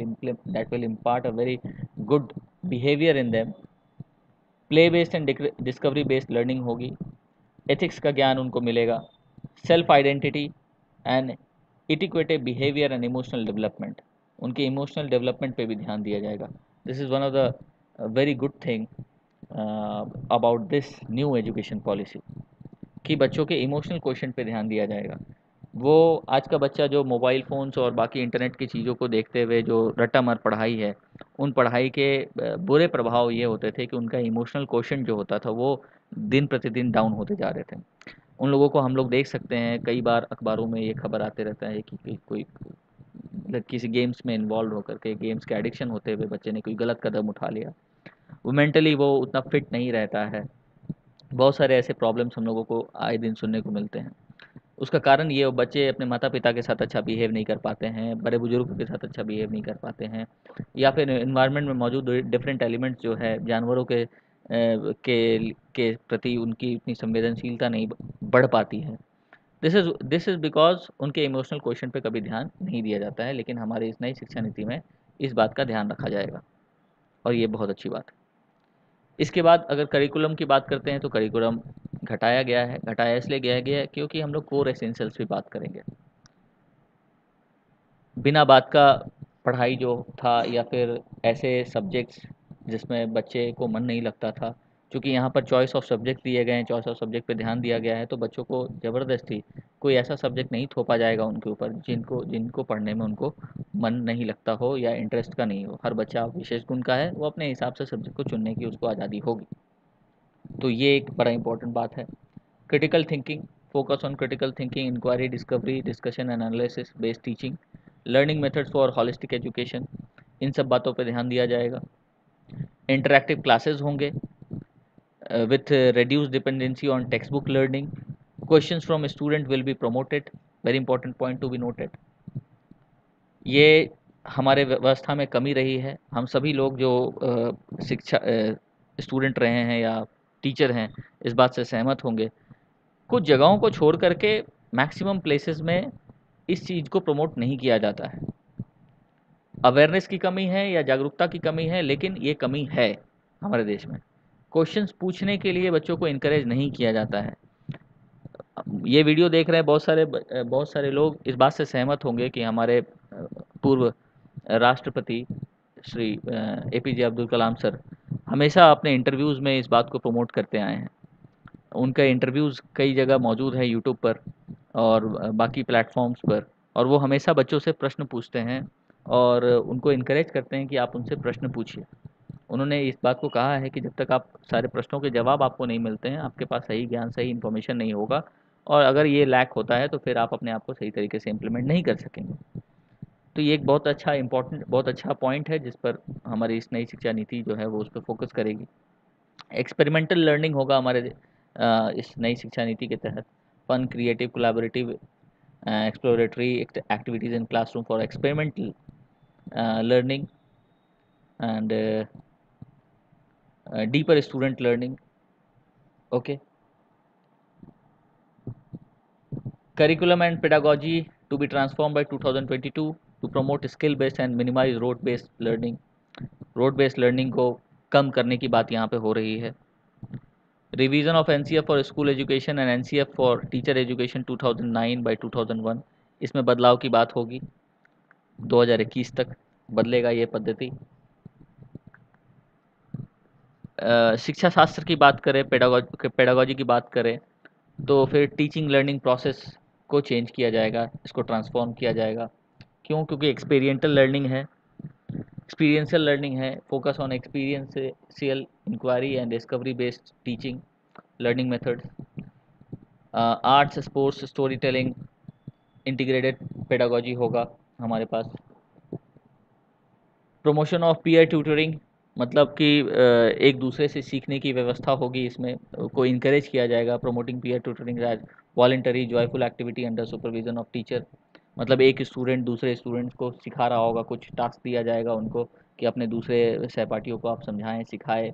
that will impart a very good behaviour in them. Play based and discovery based learning होगी। एथिक्स का ज्ञान उनको मिलेगा। Self identity and etiquette behaviour and emotional development, उनके इमोशनल डेवलपमेंट पे भी ध्यान दिया जाएगा। This is one of the very good thing about this new education policy, कि बच्चों के इमोशनल क्वेश्चन पे ध्यान दिया जाएगा। वो आज का बच्चा जो मोबाइल फ़ोन्स और बाकी इंटरनेट की चीज़ों को देखते हुए जो रट्टा मार पढ़ाई है, उन पढ़ाई के बुरे प्रभाव ये होते थे कि उनका इमोशनल क्वेश्चन जो होता था वो दिन प्रतिदिन डाउन होते जा रहे थे। उन लोगों को हम लोग देख सकते हैं, कई बार अखबारों में ये खबर आते रहता है कि कोई किसी गेम्स में इन्वॉल्व होकर के, गेम्स के एडिक्शन होते हुए बच्चे ने कोई गलत कदम उठा लिया, वो मेंटली वो उतना फिट नहीं रहता है। बहुत सारे ऐसे प्रॉब्लम्स हम लोगों को आए दिन सुनने को मिलते हैं। उसका कारण ये, वो बच्चे अपने माता पिता के साथ अच्छा बिहेव नहीं कर पाते हैं, बड़े बुजुर्गों के साथ अच्छा बिहेव नहीं कर पाते हैं, या फिर एनवायरनमेंट में मौजूद डिफरेंट एलिमेंट्स जो है, जानवरों के के के प्रति उनकी इतनी संवेदनशीलता नहीं बढ़ पाती है। This is this is because उनके इमोशनल क्वेश्चन पे कभी ध्यान नहीं दिया जाता है, लेकिन हमारे इस नई शिक्षा नीति में इस बात का ध्यान रखा जाएगा और ये बहुत अच्छी बात है। इसके बाद अगर करिकुलम की बात करते हैं तो करिकुलम घटाया गया है। घटाया इसलिए गया गया है क्योंकि हम लोग कोर एसेंशियल्स भी बात करेंगे। बिना बात का पढ़ाई जो था, या फिर ऐसे सब्जेक्ट्स जिसमें बच्चे को मन नहीं लगता था, क्योंकि यहाँ पर चॉइस ऑफ सब्जेक्ट दिए गए हैं, चॉइस ऑफ सब्जेक्ट पे ध्यान दिया गया है, तो बच्चों को ज़बरदस्ती कोई ऐसा सब्जेक्ट नहीं थोपा जाएगा उनके ऊपर जिनको जिनको पढ़ने में उनको मन नहीं लगता हो या इंटरेस्ट का नहीं हो। हर बच्चा विशेष गुण का है, वो अपने हिसाब से सब्जेक्ट को चुनने की उसको आज़ादी होगी। तो ये एक बड़ा इंपॉर्टेंट बात है। Critical thinking, focus on critical thinking, inquiry, discovery, discussion, analysis based teaching, learning methods for holistic education, इन सब बातों पर ध्यान दिया जाएगा। इंटरैक्टिव क्लासेस होंगे with reduce dependency on text book learning. Questions from student will be promoted, very important point to be noted. ये हमारे व्यवस्था में कमी रही है। हम सभी लोग जो uh, शिक्षा स्टूडेंट uh, रहे हैं या टीचर हैं इस बात से सहमत होंगे, कुछ जगहों को छोड़ करके मैक्सिमम प्लेसेस में इस चीज़ को प्रमोट नहीं किया जाता है। अवेयरनेस की कमी है या जागरूकता की कमी है, लेकिन ये कमी है हमारे देश में। क्वेश्चंस पूछने के लिए बच्चों को इनकरेज नहीं किया जाता है। ये वीडियो देख रहे हैं बहुत सारे बहुत सारे लोग इस बात से सहमत होंगे कि हमारे पूर्व राष्ट्रपति Shri A P J Abdul Kalam sir हमेशा अपने इंटरव्यूज़ में इस बात को प्रमोट करते आए हैं। उनका इंटरव्यूज़ कई जगह मौजूद है यूट्यूब पर और बाकी प्लेटफॉर्म्स पर, और वो हमेशा बच्चों से प्रश्न पूछते हैं और उनको इनकरेज करते हैं कि आप उनसे प्रश्न पूछिए। उन्होंने इस बात को कहा है कि जब तक आप सारे प्रश्नों के जवाब आपको नहीं मिलते हैं, आपके पास सही ज्ञान, सही इन्फॉर्मेशन नहीं होगा, और अगर ये लैक होता है तो फिर आप अपने आप को सही तरीके से इम्प्लीमेंट नहीं कर सकेंगे। तो ये एक बहुत अच्छा इम्पॉर्टेंट बहुत अच्छा पॉइंट है जिस पर हमारी इस नई शिक्षा नीति जो है वो उस पर फोकस करेगी। एक्सपेरिमेंटल लर्निंग होगा हमारे इस नई शिक्षा नीति के तहत। Fun, creative, collaborative, exploratory activities in classroom for experimental learning and deeper student learning. Okay, curriculum and pedagogy to be transform by two thousand twenty two to promote skill based and minimize rote based learning. Rote based learning को कम करने की बात यहाँ पे हो रही है। Revision of N C F for school education and N C F for teacher education two thousand nine by two thousand one, इसमें बदलाव की बात होगी। दो हज़ार इक्कीस तक बदलेगा ये पद्धति। शिक्षा शास्त्र की बात करें, पेडागॉजी पेडागॉजी की बात करें तो फिर टीचिंग लर्निंग प्रोसेस को चेंज किया जाएगा, इसको ट्रांसफॉर्म किया जाएगा। क्यों? क्योंकि एक्सपीरियंटल लर्निंग है, एक्सपीरियंशियल लर्निंग है। Focus on experiential inquiry and discovery based teaching learning method. Arts, sports, story telling, integrated pedagogy होगा हमारे पास। प्रमोशन ऑफ पीयर ट्यूटरिंग, मतलब कि एक दूसरे से सीखने की व्यवस्था होगी, इसमें को इनकरेज किया जाएगा। Promoting peer tutoring as voluntary joyful activity under supervision of teacher, मतलब एक स्टूडेंट दूसरे स्टूडेंट्स को सिखा रहा होगा, कुछ टास्क दिया जाएगा उनको कि अपने दूसरे सहपाठियों को आप समझाएं, सिखाएं,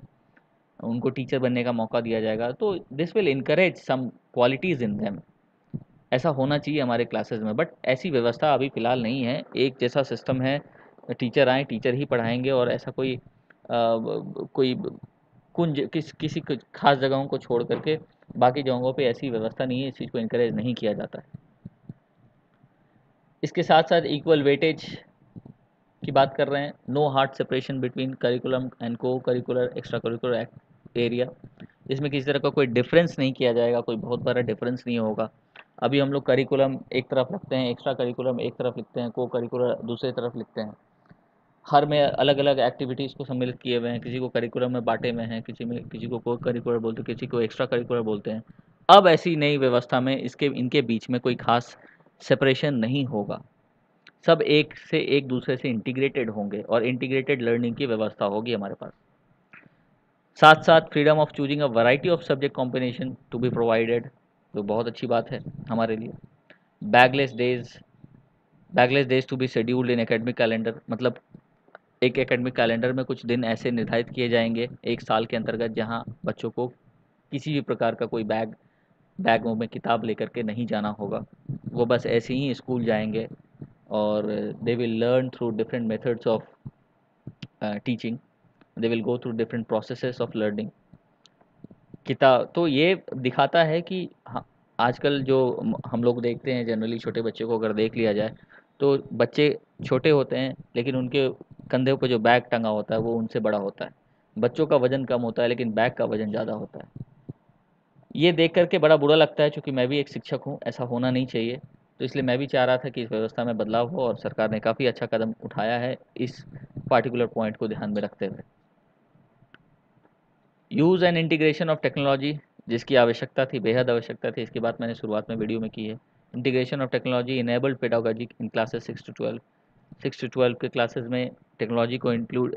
उनको टीचर बनने का मौका दिया जाएगा। तो this will encourage some qualities in them. ऐसा होना चाहिए हमारे क्लासेस में, बट ऐसी व्यवस्था अभी फ़िलहाल नहीं है। एक जैसा सिस्टम है, टीचर आए टीचर ही पढ़ाएंगे, और ऐसा कोई आ, कोई कुंज किस किसी खास जगहों को छोड़ करके बाकी जगहों पे ऐसी व्यवस्था नहीं है। इस चीज़ को इनकरेज नहीं किया जाता है। इसके साथ साथ इक्वल वेटेज की बात कर रहे हैं। No hard separation between curriculum and co curricular extra curricular area, इसमें किसी तरह का कोई डिफरेंस नहीं किया जाएगा, कोई बहुत बड़ा डिफरेंस नहीं होगा। अभी हम लोग करिकुलम एक तरफ रखते हैं, एक्स्ट्रा करिकुलम एक तरफ लिखते हैं, को करिकुलर दूसरी तरफ लिखते हैं। हर में अलग अलग एक्टिविटीज़ को सम्मिलित किए हुए हैं। किसी को करिकुलम में बांटे में हैं, किसी में किसी को को करिकुलर बोलते हैं, किसी को एक्स्ट्रा करिकुलर बोलते हैं। अब ऐसी नई व्यवस्था में इसके इनके बीच में कोई खास सेपरेशन नहीं होगा, सब एक से एक दूसरे से इंटीग्रेटेड होंगे और इंटीग्रेटेड लर्निंग की व्यवस्था होगी हमारे पास। साथ साथ freedom of choosing a variety of subject combination to be provided, तो बहुत अच्छी बात है हमारे लिए। Bagless days bagless days to be scheduled in academic calendar, मतलब एक एकेडमिक कैलेंडर में कुछ दिन ऐसे निर्धारित किए जाएंगे एक साल के अंतर्गत जहां बच्चों को किसी भी प्रकार का कोई बैग बैगों में किताब लेकर के नहीं जाना होगा। वो बस ऐसे ही स्कूल जाएंगे और they will learn through different methods of teaching, they will go through different processes of learning किताब। तो ये दिखाता है कि आजकल जो हम लोग देखते हैं जनरली छोटे बच्चे को अगर देख लिया जाए तो बच्चे छोटे होते हैं लेकिन उनके कंधे पर जो बैग टंगा होता है वो उनसे बड़ा होता है। बच्चों का वज़न कम होता है लेकिन बैग का वज़न ज़्यादा होता है। ये देख करके बड़ा बुरा लगता है, चूँकि मैं भी एक शिक्षक हूँ, ऐसा होना नहीं चाहिए। तो इसलिए मैं भी चाह रहा था कि इस व्यवस्था में बदलाव हो, और सरकार ने काफ़ी अच्छा कदम उठाया है इस पार्टिकुलर पॉइंट को ध्यान में रखते हुए। Use and integration of technology, जिसकी आवश्यकता थी, बेहद आवश्यकता थी, इसकी बात मैंने शुरुआत में वीडियो में की है। Integration of technology enabled pedagogy in classes six to twelve six to twelve के क्लासेस में टेक्नोलॉजी को इंक्लूड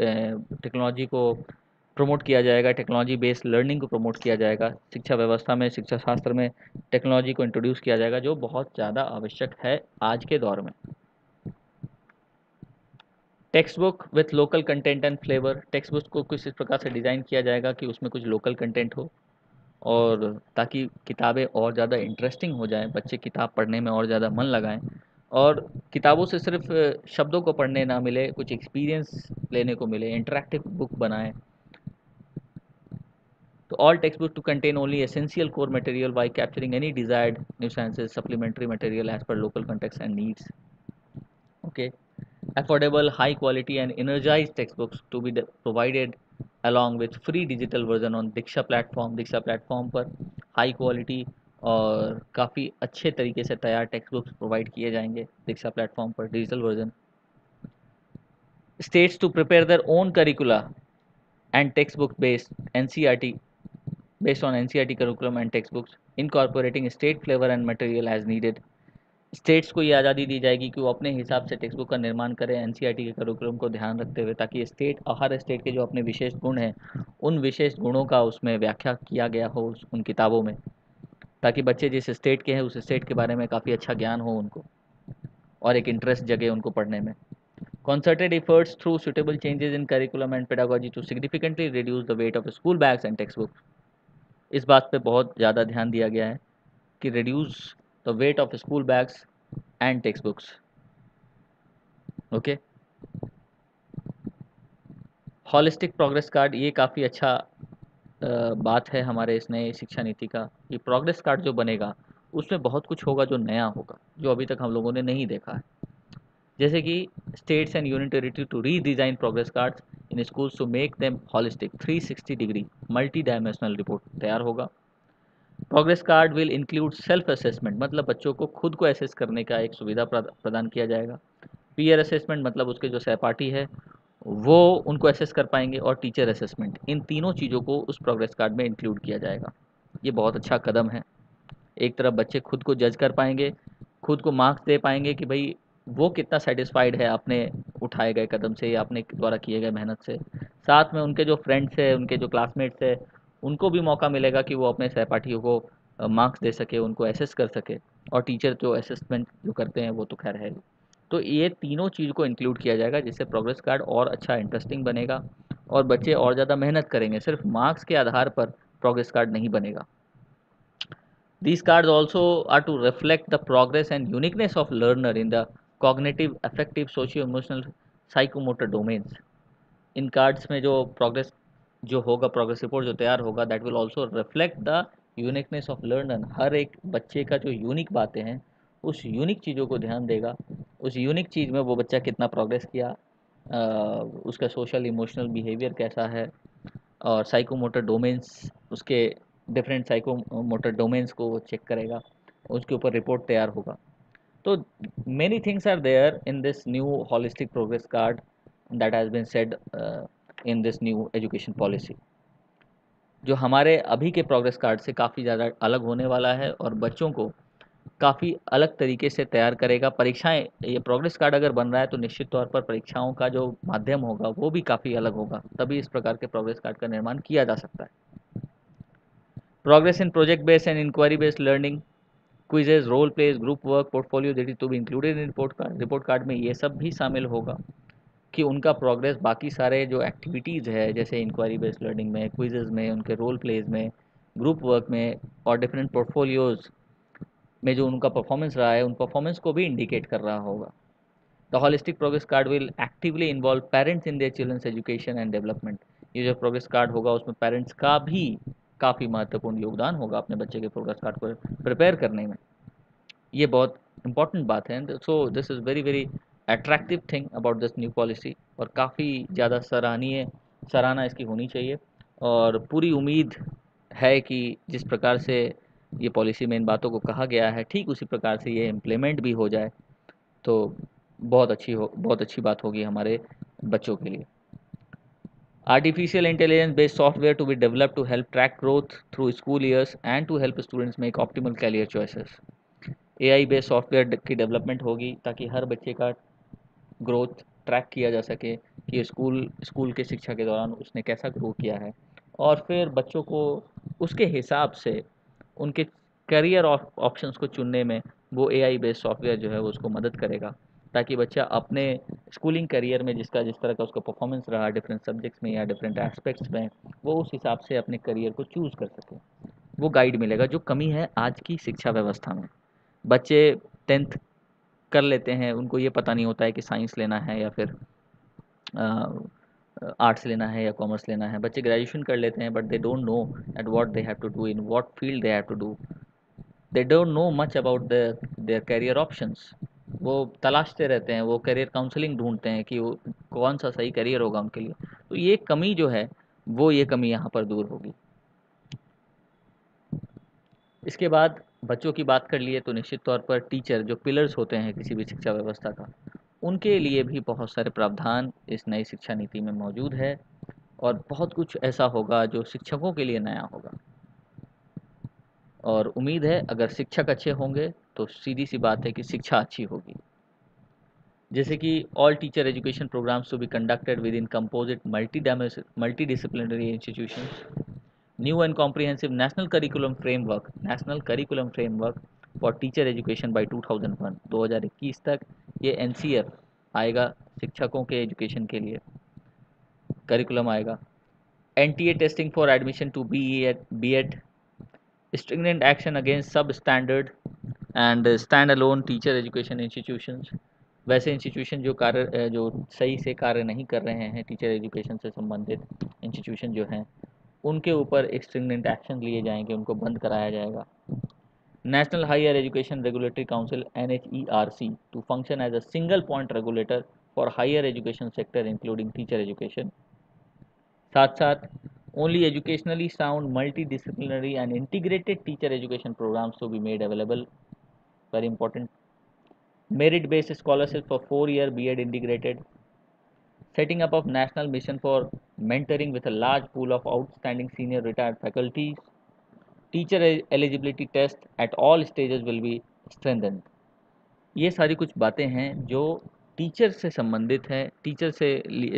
टेक्नोलॉजी को प्रमोट किया जाएगा, टेक्नोलॉजी बेस्ड लर्निंग को प्रमोट किया जाएगा, शिक्षा व्यवस्था में, शिक्षा शास्त्र में टेक्नोलॉजी को इंट्रोड्यूस किया जाएगा, जो बहुत ज़्यादा आवश्यक है आज के दौर में। Text book with local content and flavour, text book को कुछ इस प्रकार से डिज़ाइन किया जाएगा कि उसमें कुछ लोकल कंटेंट हो, और ताकि किताबें और ज़्यादा इंटरेस्टिंग हो जाएं, बच्चे किताब पढ़ने में और ज़्यादा मन लगाएं, और किताबों से सिर्फ शब्दों को पढ़ने ना मिले, कुछ एक्सपीरियंस लेने को मिले, इंटरेक्टिव बुक बनाएं। तो all text book to contain only essential core material by capturing any desired new sciences supplementary material as per local context and needs. Okay, affordable high quality and energize text books to be provided along with free digital version on Diksha platform. Diksha platform पर high quality और काफ़ी अच्छे तरीके से तैयार text books provide किए जाएंगे Diksha platform पर digital version. States to prepare their own curricula and text book based NCERT based on N C E R T curriculum and textbooks, incorporating state flavor and material as needed। States को ये आज़ादी दी जाएगी कि वो अपने हिसाब से text book का निर्माण करें N C E R T के करिकुलम को ध्यान रखते हुए, ताकि स्टेट हर स्टेट के जो अपने विशेष गुण हैं, उन विशेष गुणों का उसमें व्याख्या किया गया हो उन किताबों में, ताकि बच्चे जिस स्टेट के हैं उस स्टेट के बारे में काफ़ी अच्छा ज्ञान हो उनको, और एक इंटरेस्ट जगे उनको पढ़ने में। Concerted efforts through suitable changes in curriculum and pedagogy to significantly reduce the weight of school bags and textbooks। इस बात पे बहुत ज़्यादा ध्यान दिया गया है कि reduce the weight of school bags and text books. Okay, holistic progress card, ये काफ़ी अच्छा बात है हमारे इस नए शिक्षा नीति का। ये प्रोग्रेस कार्ड जो बनेगा उसमें बहुत कुछ होगा जो नया होगा, जो अभी तक हम लोगों ने नहीं देखा है, जैसे कि states and union territory to redesign progress cards in schools to make them holistic three sixty degree multi dimensional report तैयार होगा। Progress card will include self assessment, मतलब बच्चों को खुद को असेस करने का एक सुविधा प्रदान किया जाएगा। पीयर असेसमेंट, मतलब उसके जो सहपाठी है वो उनको असेस कर पाएंगे, और टीचर असेसमेंट, इन तीनों चीज़ों को उस प्रोग्रेस कार्ड में इंक्लूड किया जाएगा। ये बहुत अच्छा कदम है। एक तरफ बच्चे खुद को जज कर पाएंगे, खुद को मार्क्स दे पाएंगे कि भाई वो कितना सेटिस्फाइड है अपने उठाए गए कदम से या अपने द्वारा किए गए मेहनत से। साथ में उनके जो फ्रेंड्स हैं, उनके जो क्लासमेट्स हैं, उनको भी मौका मिलेगा कि वो अपने सहपाठियों को मार्क्स दे सके, उनको असेस कर सके, और टीचर जो असेसमेंट जो करते हैं वो तो खैर है। तो ये तीनों चीज़ को इंक्लूड किया जाएगा, जिससे प्रोग्रेस कार्ड और अच्छा इंटरेस्टिंग बनेगा, और बच्चे और ज़्यादा मेहनत करेंगे। सिर्फ मार्क्स के आधार पर प्रोग्रेस कार्ड नहीं बनेगा। These cards also are to reflect the progress and uniqueness of learner in the cognitive, affective, socio emotional, psychomotor domains. इन कार्ड्स में जो प्रोग्रेस जो होगा, प्रोग्रेस रिपोर्ट जो तैयार होगा, that will also reflect the uniqueness of learner. हर एक बच्चे का जो यूनिक बातें हैं, उस यूनिक चीज़ों को ध्यान देगा। उस यूनिक चीज़ में वो बच्चा कितना प्रोग्रेस किया, उसका सोशल इमोशनल बिहेवियर कैसा है, और साइकोमोटर डोमेन्स, उसके डिफरेंट साइकोमोटर डोमेन्स को वो चेक करेगा, उसके ऊपर रिपोर्ट तैयार होगा। तो many things are there in this new holistic progress card that has been said uh, in this new education policy, जो हमारे अभी के progress card से काफ़ी ज़्यादा अलग होने वाला है, और बच्चों को काफ़ी अलग तरीके से तैयार करेगा। परीक्षाएं, ये progress card अगर बन रहा है तो निश्चित तौर पर परीक्षाओं का जो माध्यम होगा वो भी काफ़ी अलग होगा, तभी इस प्रकार के progress card का निर्माण किया जा सकता है। Progress in project based and inquiry based learning, quizzes, role plays, group work, portfolio that is to be included in report card. Report card में ये सब भी शामिल होगा कि उनका प्रोग्रेस बाकी सारे जो एक्टिविटीज़ है, जैसे इंक्वायरी बेस्ड लर्निंग में, क्विजेज में, उनके रोल प्लेज में, ग्रुप वर्क में, और डिफरेंट पोर्टफोलियोज़ में जो उनका परफॉर्मेंस रहा है, उन परफॉर्मेंस को भी इंडिकेट कर रहा होगा। The holistic progress card will actively involve parents in their children's education and development. ये जो प्रोग्रेस कार्ड होगा उसमें पेरेंट्स का भी काफ़ी महत्वपूर्ण योगदान होगा अपने बच्चे के प्रोग्रेस कार्ड को प्रिपेयर करने में। ये बहुत इंपॉर्टेंट बात है। So this is very very attractive thing about this new policy, और काफ़ी ज़्यादा सराहनीय सराहना इसकी होनी चाहिए। और पूरी उम्मीद है कि जिस प्रकार से ये पॉलिसी में इन बातों को कहा गया है ठीक उसी प्रकार से ये इम्प्लीमेंट भी हो जाए तो बहुत अच्छी हो बहुत अच्छी बात होगी हमारे बच्चों के लिए। Artificial intelligence based software to be developed to help track growth through school years and to help students make optimal career choices. AI based software की डेवलपमेंट होगी ताकि हर बच्चे का ग्रोथ ट्रैक किया जा सके कि स्कूल स्कूल के शिक्षा के दौरान उसने कैसा ग्रो किया है, और फिर बच्चों को उसके हिसाब से उनके करियर ऑप्शंस को चुनने में वो एआई बेस्ड सॉफ्टवेयर जो है वो उसको मदद करेगा, ताकि बच्चा अपने स्कूलिंग करियर में जिसका जिस तरह का उसका परफॉर्मेंस रहा डिफरेंट सब्जेक्ट्स में या डिफरेंट एस्पेक्ट्स में, वो उस हिसाब से अपने करियर को चूज़ कर सके। वो गाइड मिलेगा जो कमी है आज की शिक्षा व्यवस्था में। बच्चे टेंथ कर लेते हैं, उनको ये पता नहीं होता है कि साइंस लेना है या फिर आर्ट्स लेना है या कॉमर्स लेना है। बच्चे ग्रेजुएशन कर लेते हैं but they don't know at what they have to do, in what field they have to do, they don't know much about the their career options. वो तलाशते रहते हैं, वो करियर काउंसलिंग ढूंढते हैं कि वो कौन सा सही करियर होगा उनके लिए। तो ये कमी जो है वो ये कमी यहाँ पर दूर होगी। इसके बाद बच्चों की बात कर लिए तो निश्चित तौर पर टीचर जो पिलर्स होते हैं किसी भी शिक्षा व्यवस्था का, उनके लिए भी बहुत सारे प्रावधान इस नई शिक्षा नीति में मौजूद है, और बहुत कुछ ऐसा होगा जो शिक्षकों के लिए नया होगा। और उम्मीद है अगर शिक्षक अच्छे होंगे तो सीधी सी बात है कि शिक्षा अच्छी होगी। जैसे कि all teacher education programmes to be conducted within composite multi multi disciplinary institutions, new and comprehensive national curriculum framework national curriculum framework for teacher education by two thousand one, दो हज़ार इक्कीस तक ये एन सी एफ आएगा शिक्षकों के education के लिए, करिकुलम आएगा। N T A testing for admission to be a B Ed, stringent action against सब standard and stand alone teacher education institutions, वैसे इंस्टीट्यूशन जो कार्य जो सही से कार्य नहीं कर रहे हैं टीचर एजुकेशन से संबंधित इंस्टीट्यूशन जो हैं उनके ऊपर स्ट्रिंगेंट एक्शन लिए जाएंगे, उनको बंद कराया जाएगा। National higher education regulatory council N H E R C to function as a single point regulator for higher education sector including teacher education. साथ साथ only educationally sound multi disciplinary and integrated teacher education programmes to be made available, very important. Merit based scholarship for four year B Ed integrated, setting up of national mission for mentoring with a large pool of outstanding senior retired faculties, teacher eligibility test at all stages will be strengthened। ये सारी कुछ बातें हैं जो teacher से संबंधित हैं, teacher से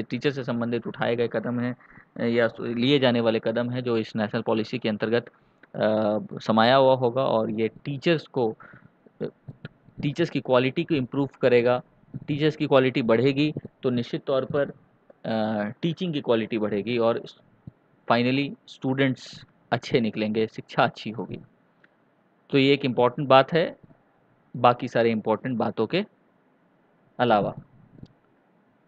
टीचर से संबंधित उठाए गए कदम हैं या लिए जाने वाले कदम हैं जो इस नेशनल पॉलिसी के अंतर्गत समाया हुआ होगा, और ये टीचर्स को टीचर्स की क्वालिटी को इम्प्रूव करेगा। टीचर्स की क्वालिटी बढ़ेगी तो निश्चित तौर पर टीचिंग की क्वालिटी बढ़ेगी और फाइनली स्टूडेंट्स अच्छे निकलेंगे, शिक्षा अच्छी होगी। तो ये एक इम्पॉर्टेंट बात है बाकी सारे इम्पॉर्टेंट बातों के अलावा।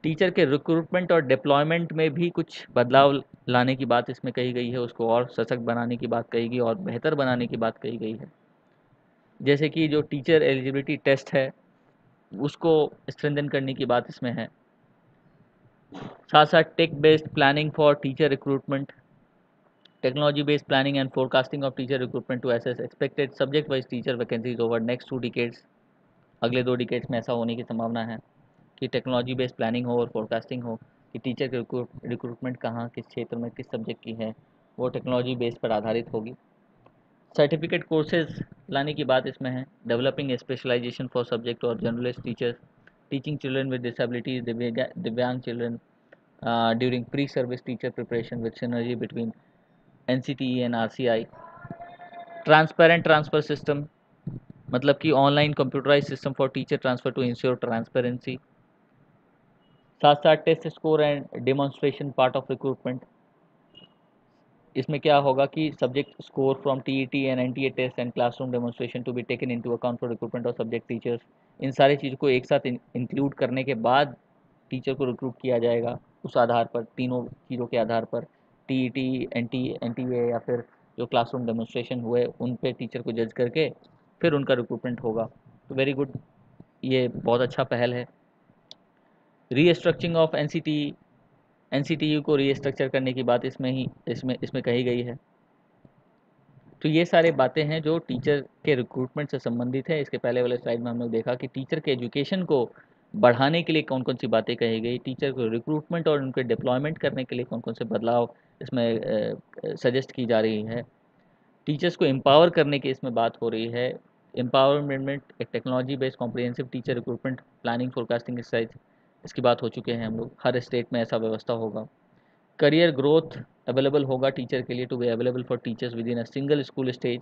टीचर के रिक्रूटमेंट और डिप्लॉयमेंट में भी कुछ बदलाव लाने की बात इसमें कही गई है, उसको और सशक्त बनाने की बात कही गई और बेहतर बनाने की बात कही गई है। जैसे कि जो टीचर एलिजिबिलिटी टेस्ट है उसको स्ट्रेंथन करने की बात इसमें है। साथ साथ tech based planning for teacher recruitment, technology based planning and forecasting of teacher recruitment to assess expected subject wise teacher vacancies over next two decades, अगले दो डिकेड्स में ऐसा होने की संभावना है कि टेक्नोलॉजी बेस्ड प्लानिंग हो और फोरकास्टिंग हो कि टीचर की रिक्रूटमेंट कहाँ किस क्षेत्र में किस सब्जेक्ट की है, वो टेक्नोलॉजी बेस पर आधारित होगी। सर्टिफिकेट कोर्सेज लाने की बात इसमें है, डेवलपिंग स्पेशलाइजेशन फॉर सब्जेक्ट और journalist teachers, teaching children with disabilities, दिव्यांग children during pre service teacher preparation with synergy between N C T E and R C I. Transparent transfer system, मतलब कि online computerise system for teacher transfer to ensure transparency. साथ साथ test score and demonstration part of recruitment, इसमें क्या होगा कि subject score from T E T and N T A test and classroom demonstration to be taken into account for recruitment of subject teachers. इन सारी चीज़ को एक साथ इंक्लूड करने के बाद टीचर को रिक्रूट किया जाएगा, उस आधार पर तीनों चीज़ों के आधार पर T E T, N T A या फिर जो क्लासरूम डेमोन्स्ट्रेशन हुए उन पे टीचर को जज करके फिर उनका रिक्रूटमेंट होगा। तो वेरी गुड, ये बहुत अच्छा पहल है। Restructuring of N C T N C T U को रीस्ट्रक्चर करने की बात इसमें ही इसमें इसमें कही गई है। तो ये सारे बातें हैं जो टीचर के रिक्रूटमेंट से संबंधित है। इसके पहले वाले स्लाइड में हम लोग देखा कि टीचर के एजुकेशन को बढ़ाने के लिए कौन कौन सी बातें कही गई, टीचर को रिक्रूटमेंट और उनके डिप्लॉयमेंट करने के लिए कौन कौन से बदलाव इसमें सजेस्ट की जा रही है, टीचर्स को एम्पावर करने की इसमें बात हो रही है, एम्पावरमेंट, एक technology based comprehensive teacher recruitment planning forecasting exercise, इसकी बात हो चुके हैं हम लोग। हर स्टेट में ऐसा व्यवस्था होगा, करियर ग्रोथ अवेलेबल होगा टीचर के लिए, to be available for teachers within a single school stage,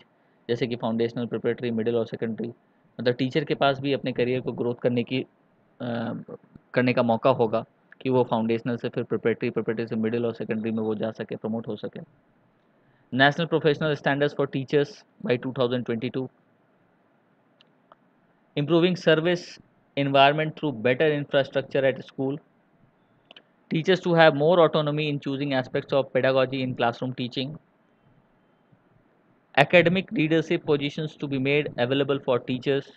जैसे कि फाउंडेशनल, प्रिपरेटरी, मिडिल और सेकेंडरी, मतलब टीचर के पास भी अपने करियर को ग्रोथ करने की आ, करने का मौका होगा कि वो फाउंडेशनल से फिर प्रिपरेटरी, प्रिपरेटरी से मिडिल और सेकेंडरी में वो जा सके, प्रमोट हो सके। National professional standards for teachers by two thousand twenty two, improving service environment through better infrastructure at school, teachers to have more autonomy in choosing aspects of pedagogy in classroom teaching, academic leadership positions to be made available for teachers,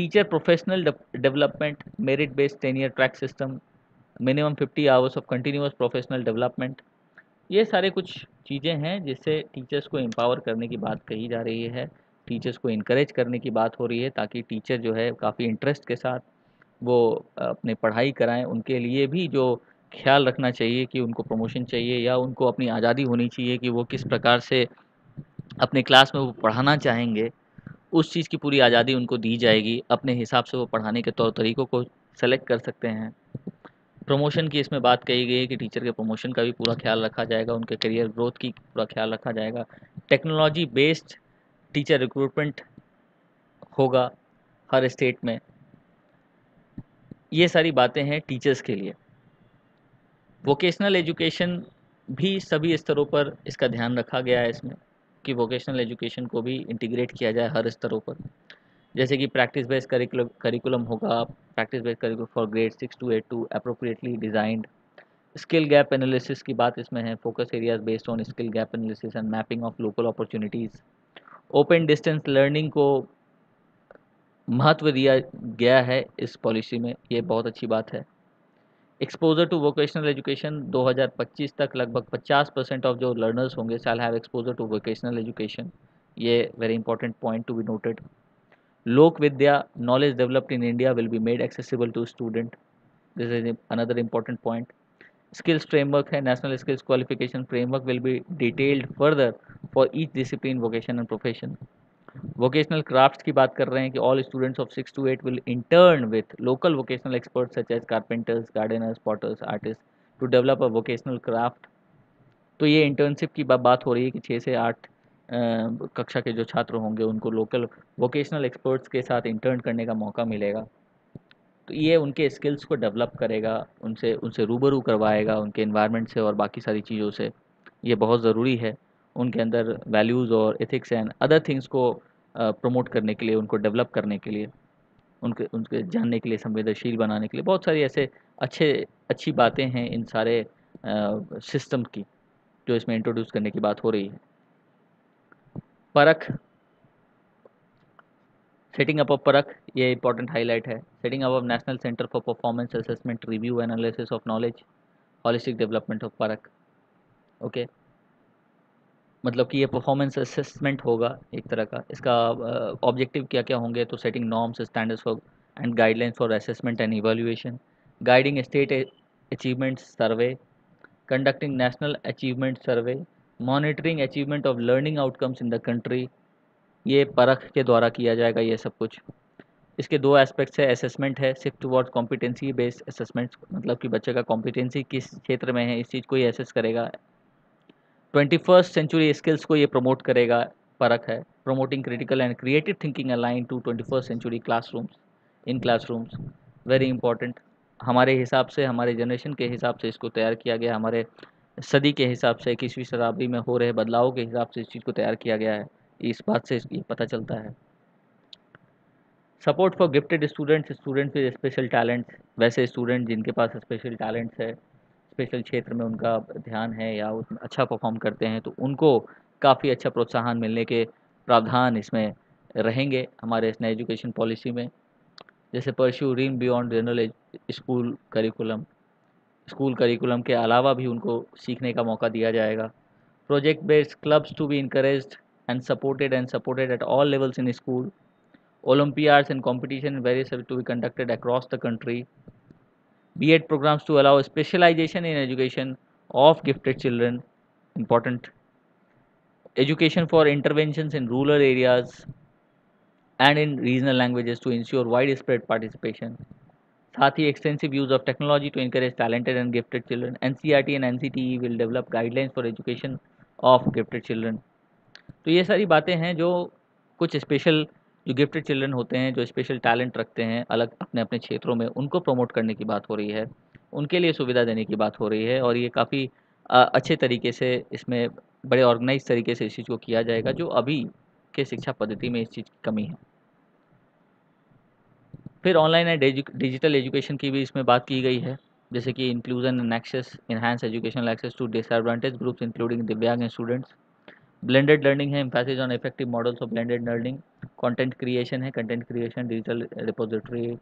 teacher professional de- development, merit based tenure track system, minimum fifty hours of continuous professional development, ये सारे कुछ चीज़ें हैं जिससे teachers को empower करने की बात कही जा रही है, टीचर्स को इनकरेज करने की बात हो रही है ताकि टीचर जो है काफ़ी इंटरेस्ट के साथ वो अपने पढ़ाई कराएं। उनके लिए भी जो ख्याल रखना चाहिए कि उनको प्रमोशन चाहिए या उनको अपनी आज़ादी होनी चाहिए कि वो किस प्रकार से अपने क्लास में वो पढ़ाना चाहेंगे, उस चीज़ की पूरी आज़ादी उनको दी जाएगी, अपने हिसाब से वो पढ़ाने के तौर तरीक़ों को सेलेक्ट कर सकते हैं। प्रमोशन की इसमें बात कही गई है कि टीचर के प्रमोशन का भी पूरा ख्याल रखा जाएगा, उनके करियर ग्रोथ की पूरा ख्याल रखा जाएगा, टेक्नोलॉजी बेस्ड टीचर रिक्रूटमेंट होगा हर स्टेट में। ये सारी बातें हैं टीचर्स के लिए। वोकेशनल एजुकेशन भी सभी स्तरों पर इसका ध्यान रखा गया है इसमें कि वोकेशनल एजुकेशन को भी इंटीग्रेट किया जाए हर स्तरों पर, जैसे कि प्रैक्टिस बेस्ड करिकुलम करिकुलम होगा, practice based curriculum for grade six to eight to appropriately designed, skill gap analysis की बात इसमें है, focus areas based on skill gap analysis and mapping of local opportunities, open distance learning को महत्व दिया गया है इस पॉलिसी में, ये बहुत अच्छी बात है। एक्सपोजर टू वोकेशनल एजुकेशन, दो हज़ार पच्चीस तक लगभग पचास परसेंट ऑफ जो लर्नर्स होंगे shall have exposure to vocational education, ये very important point to be noted. Lok Vidya knowledge developed in India will be made accessible to student, this is another important point. Skills framework है, national skills qualification framework will be detailed further for each discipline, vocation and profession. Vocational crafts की बात कर रहे हैं कि all students of six to eight will intern with local vocational experts such as carpenters, gardeners, potters, artist to develop a vocational craft. तो ये internship की बात हो रही है कि छः से आठ कक्षा के जो छात्र होंगे उनको लोकल वोकेशनल एक्सपर्ट्स के साथ इंटर्न करने का मौका मिलेगा, तो ये उनके स्किल्स को डेवलप करेगा, उनसे उनसे रूबरू करवाएगा उनके एनवायरनमेंट से और बाकी सारी चीज़ों से। ये बहुत ज़रूरी है उनके अंदर वैल्यूज़ और एथिक्स एंड अदर थिंग्स को प्रमोट करने के लिए, उनको डेवलप करने के लिए, उनके उनके जानने के लिए, संवेदनशील बनाने के लिए। बहुत सारी ऐसे अच्छे अच्छी बातें हैं इन सारे सिस्टम की जो इसमें इंट्रोड्यूस करने की बात हो रही है। परख, सेटिंग अप ऑफ परख, ये इंपॉर्टेंट हाईलाइट है। Setting up of national centre for performance assessment, review, analysis of knowledge, holistic development of Parakh. Okay, मतलब कि ये परफॉर्मेंस असेसमेंट होगा एक तरह का, इसका ऑब्जेक्टिव uh, क्या क्या होंगे, तो setting norms, standards for and guidelines for assessment and evaluation, guiding state achievement survey, conducting national achievement survey, monitoring achievement of learning outcomes in the country, ये परख के द्वारा किया जाएगा ये सब कुछ। इसके दो एस्पेक्ट्स है, असेसमेंट है shift towards competency based assessment, मतलब कि बच्चे का कॉम्पिटेंसी किस क्षेत्र में है इस चीज़ को ये असेस करेगा। ट्वेंटी फर्स्ट सेंचुरी स्किल्स को ये प्रमोट करेगा, परख है। Promoting critical and creative thinking align to twenty first century classrooms, in classrooms very important. हमारे हिसाब से, हमारे जनरेशन के हिसाब से इसको तैयार किया गया, हमारे सदी के हिसाब से, इक्कीसवीं शताब्दी में हो रहे बदलाव के हिसाब से इस चीज़ को तैयार किया गया है, इस बात से ये पता चलता है। Support for gifted students, students with special talents, वैसे स्टूडेंट जिनके पास स्पेशल टैलेंट्स है, स्पेशल क्षेत्र में उनका ध्यान है या वो अच्छा परफॉर्म करते हैं, तो उनको काफ़ी अच्छा प्रोत्साहन मिलने के प्रावधान इसमें रहेंगे हमारे इस नए एजुकेशन पॉलिसी में, जैसे pursue dream beyond general school curriculum, school curriculum के अलावा भी उनको सीखने का मौका दिया जाएगा। project-based clubs to be encouraged and supported and supported at all levels in school. Olympiads and competition in various subjects to be conducted across the country. B E D programs to allow specialization in education of gifted children. Important. Education for interventions in rural areas and in regional languages to ensure widespread participation. साथ ही extensive use of technology to encourage talented and gifted children. NCERT and NCTE will develop guidelines for education of gifted children. तो ये सारी बातें हैं जो कुछ special जो गिफ्टेड चिल्ड्रन होते हैं, जो स्पेशल टैलेंट रखते हैं अलग अपने अपने क्षेत्रों में, उनको प्रमोट करने की बात हो रही है, उनके लिए सुविधा देने की बात हो रही है. और ये काफ़ी अच्छे तरीके से इसमें बड़े ऑर्गेनाइज तरीके से इस चीज़ को किया जाएगा, जो अभी के शिक्षा पद्धति में इस चीज़ की कमी है. फिर ऑनलाइन एंड डिजिटल एजुकेशन की भी इसमें बात की गई है, जैसे कि inclusion and access, enhance educational access to disadvantage groups including दिव्यांग स्टूडेंट्स. ब्लेंडेड लर्निंग है, emphasis on effective models of blended learning. Content creation है, content creation, digital repository,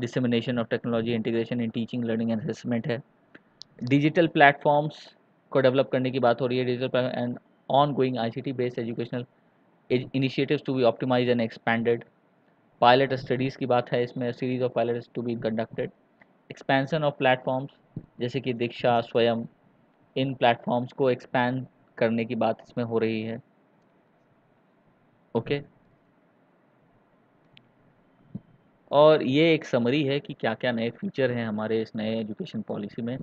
dissemination of technology, integration in teaching learning and assessment है. Digital platforms को develop करने की बात हो रही है, digital and on going I C T based educational initiatives to be optimise and expanded. Pilot studies की बात है इसमें, series of pilot to be conducted. Expansion of platforms, जैसे कि दीक्षा, स्वयं, इन प्लेटफॉर्म्स को एक्सपैंड करने की बात इसमें हो रही है. Okay okay. और ये एक समरी है कि क्या क्या नए फीचर हैं हमारे इस नए एजुकेशन पॉलिसी में,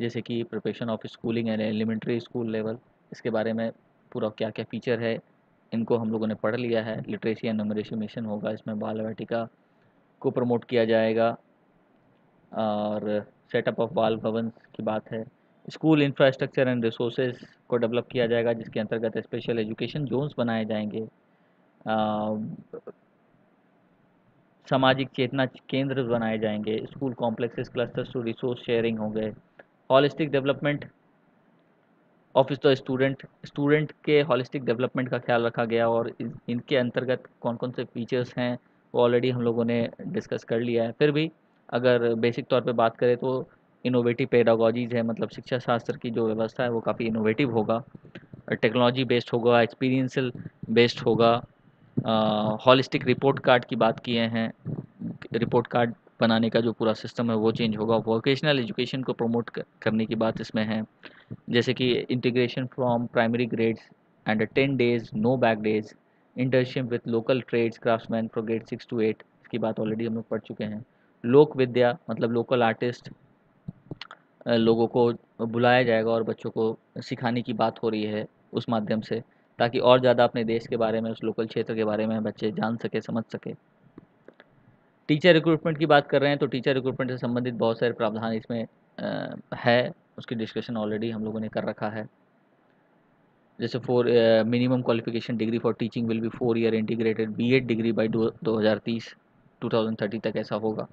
जैसे कि preparation of schooling and elementary school level, इसके बारे में पूरा क्या क्या फीचर है इनको हम लोगों ने पढ़ लिया है. लिटरेसी एंड न्यूमरेसी मिशन होगा, इसमें बाल वाटिका को प्रमोट किया जाएगा और सेटअप ऑफ बाल भवन की बात है. स्कूल इंफ्रास्ट्रक्चर एंड रिसोर्सेज को डेवलप किया जाएगा, जिसके अंतर्गत स्पेशल एजुकेशन जोन्स बनाए जाएंगे. सामाजिक चेतना केंद्र बनाए जाएंगे. School complexes clusters to resource sharing होंगे. Holistic development of the student, student के हॉलिस्टिक डेवलपमेंट का ख्याल रखा गया. और इनके अंतर्गत कौन कौन से फीचर्स हैं वो ऑलरेडी हम लोगों ने डिस्कस कर लिया है. फिर भी अगर बेसिक तौर पे बात करें तो इनोवेटिव पेडागॉजीज है, मतलब शिक्षा शास्त्र की जो व्यवस्था है वो काफ़ी इनोवेटिव होगा, टेक्नोलॉजी बेस्ड होगा, एक्सपीरियंसल बेस्ड होगा. हॉलिस्टिक रिपोर्ट कार्ड की बात किए हैं, रिपोर्ट कार्ड बनाने का जो पूरा सिस्टम है वो चेंज होगा. वोकेशनल एजुकेशन को प्रमोट करने की बात इसमें है, जैसे कि integration from primary grades and ten days no bag days, internship with local trades craftsman for grade six to eight, इसकी बात ऑलरेडी हम लोग पढ़ चुके हैं. लोक विद्या, मतलब लोकल आर्टिस्ट लोगों को बुलाया जाएगा और बच्चों को सिखाने की बात हो रही है उस माध्यम से, ताकि और ज़्यादा अपने देश के बारे में, उस लोकल क्षेत्र के बारे में बच्चे जान सके, समझ सके. टीचर रिक्रूटमेंट की बात कर रहे हैं तो टीचर रिक्रूटमेंट से संबंधित बहुत सारे प्रावधान इसमें है, उसकी डिस्कशन ऑलरेडी हम लोगों ने कर रखा है. जैसे four minimum qualification degree for teaching will be four year integrated B Ed degree by दो हज़ार तीस टू थाउजेंड थर्टी तक ऐसा होगा.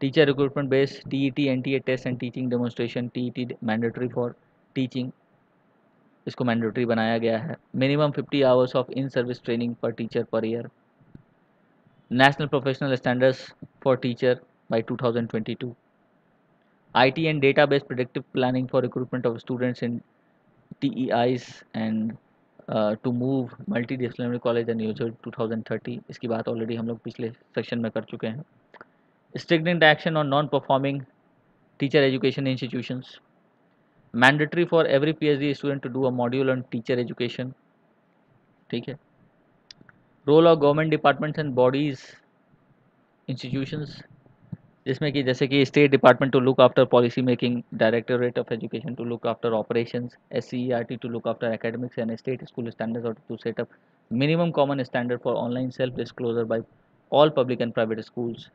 Teacher recruitment base TET NTA test and teaching demonstration, TET mandatory for teaching, इसको मैंडेटरी बनाया गया है. Minimum fifty hours of in service training per teacher per year. National professional standards for teacher by two thousand twenty two. IT and data based predictive planning for recruitment of students in TEIs and to move multi disciplinary college and user two thousand thirty, इसकी बात already हम लोग पिछले section में कर चुके हैं. Strict action on non performing teacher education institutions. Mandatory for every PhD student to do a module on teacher education. ठीक है. Role of government departments and bodies institutions, जिसमें कि जैसे कि state department to look after policy making, directorate of education to look after operations, SCERT to look after academics and state school standards to set up minimum common standard for online self disclosure bye all public and private schools.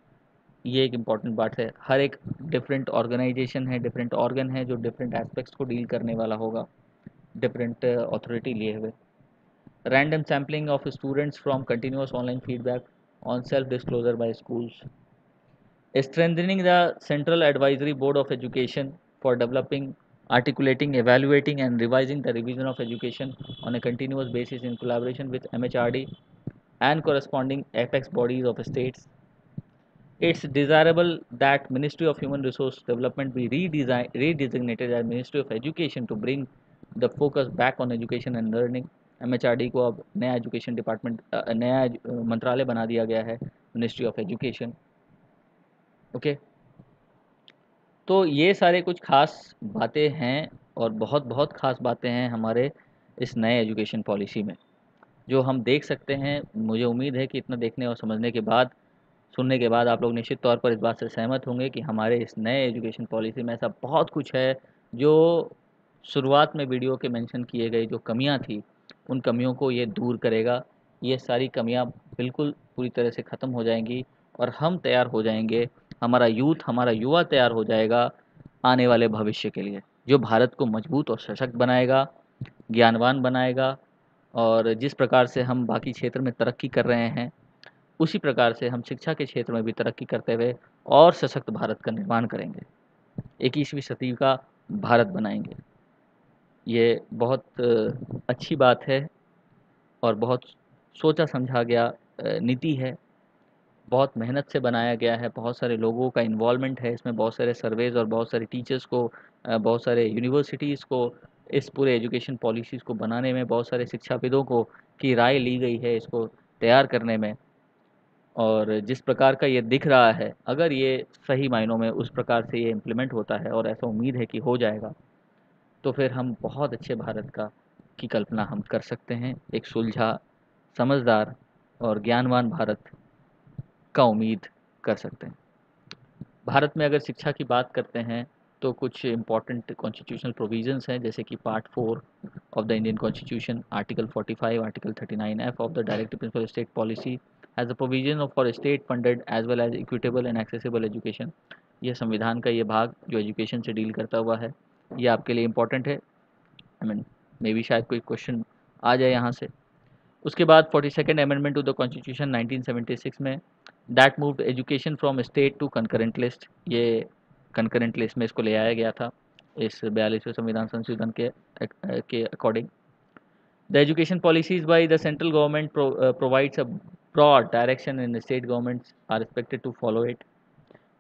ये एक important बात है. हर एक different organisation है, different organ है जो different aspects को डील करने वाला होगा, डिफरेंट अथॉरिटी लिए हुए. Random sampling of students from continuous online feedback on self disclosure by schools. Strengthening the central advisory board of education for developing, articulating, evaluating and revising the revision of education on a continuous basis in collaboration with MHRD and corresponding apex bodies of states. It's desirable that Ministry of Human Resource Development be redesigned, redesignated as Ministry of Education to bring the focus back on education and learning. M H R D को अब नया education department नया मंत्रालय बना दिया गया है, ministry of education. Okay, तो ये सारे कुछ खास बातें हैं और बहुत बहुत खास बातें हैं हमारे इस नए एजुकेशन पॉलिसी में जो हम देख सकते हैं। मुझे उम्मीद है कि इतना देखने और समझने के बाद, सुनने के बाद आप लोग निश्चित तौर पर इस बात से सहमत होंगे कि हमारे इस नए एजुकेशन पॉलिसी में ऐसा बहुत कुछ है जो शुरुआत में वीडियो के मेंशन किए गए जो कमियां थी उन कमियों को ये दूर करेगा। ये सारी कमियां बिल्कुल पूरी तरह से ख़त्म हो जाएंगी और हम तैयार हो जाएंगे, हमारा यूथ, हमारा युवा तैयार हो जाएगा आने वाले भविष्य के लिए, जो भारत को मजबूत और सशक्त बनाएगा, ज्ञानवान बनाएगा। और जिस प्रकार से हम बाकी क्षेत्र में तरक्की कर रहे हैं उसी प्रकार से हम शिक्षा के क्षेत्र में भी तरक्की करते हुए और सशक्त भारत का निर्माण करेंगे, इक्कीसवीं सदी का भारत बनाएंगे। ये बहुत अच्छी बात है और बहुत सोचा समझा गया नीति है, बहुत मेहनत से बनाया गया है, बहुत सारे लोगों का इन्वॉल्वमेंट है इसमें, बहुत सारे सर्वेज और बहुत सारे टीचर्स को, बहुत सारे यूनिवर्सिटीज़ को इस पूरे एजुकेशन पॉलिसीज़ को बनाने में, बहुत सारे शिक्षाविदों को की राय ली गई है इसको तैयार करने में। और जिस प्रकार का ये दिख रहा है, अगर ये सही मायनों में उस प्रकार से ये इम्प्लीमेंट होता है और ऐसा उम्मीद है कि हो जाएगा, तो फिर हम बहुत अच्छे भारत का की कल्पना हम कर सकते हैं। एक सुलझा, समझदार और ज्ञानवान भारत का उम्मीद कर सकते हैं। भारत में अगर शिक्षा की बात करते हैं तो कुछ इम्पॉर्टेंट कॉन्स्टिट्यूशनल प्रोविजंस हैं, जैसे कि part four of the Indian constitution, article forty five, article thirty nine F of the directive principle state policy as a provision for state funded as well as equitable and accessible education. यह संविधान का ये भाग जो education से deal करता हुआ है, ये आपके लिए इम्पॉर्टेंट है। आई मीन मे बी शायद कोई क्वेश्चन आ जाए यहाँ से। उसके बाद forty second amendment to the constitution nineteen seventy six में that moved education from state to concurrent list, ये कंकरेंट लिस्ट में इसको ले आया गया था इस बयालीसवें संविधान संशोधन के के according. The education policies by the central government provides a broad direction and state governments are expected to follow it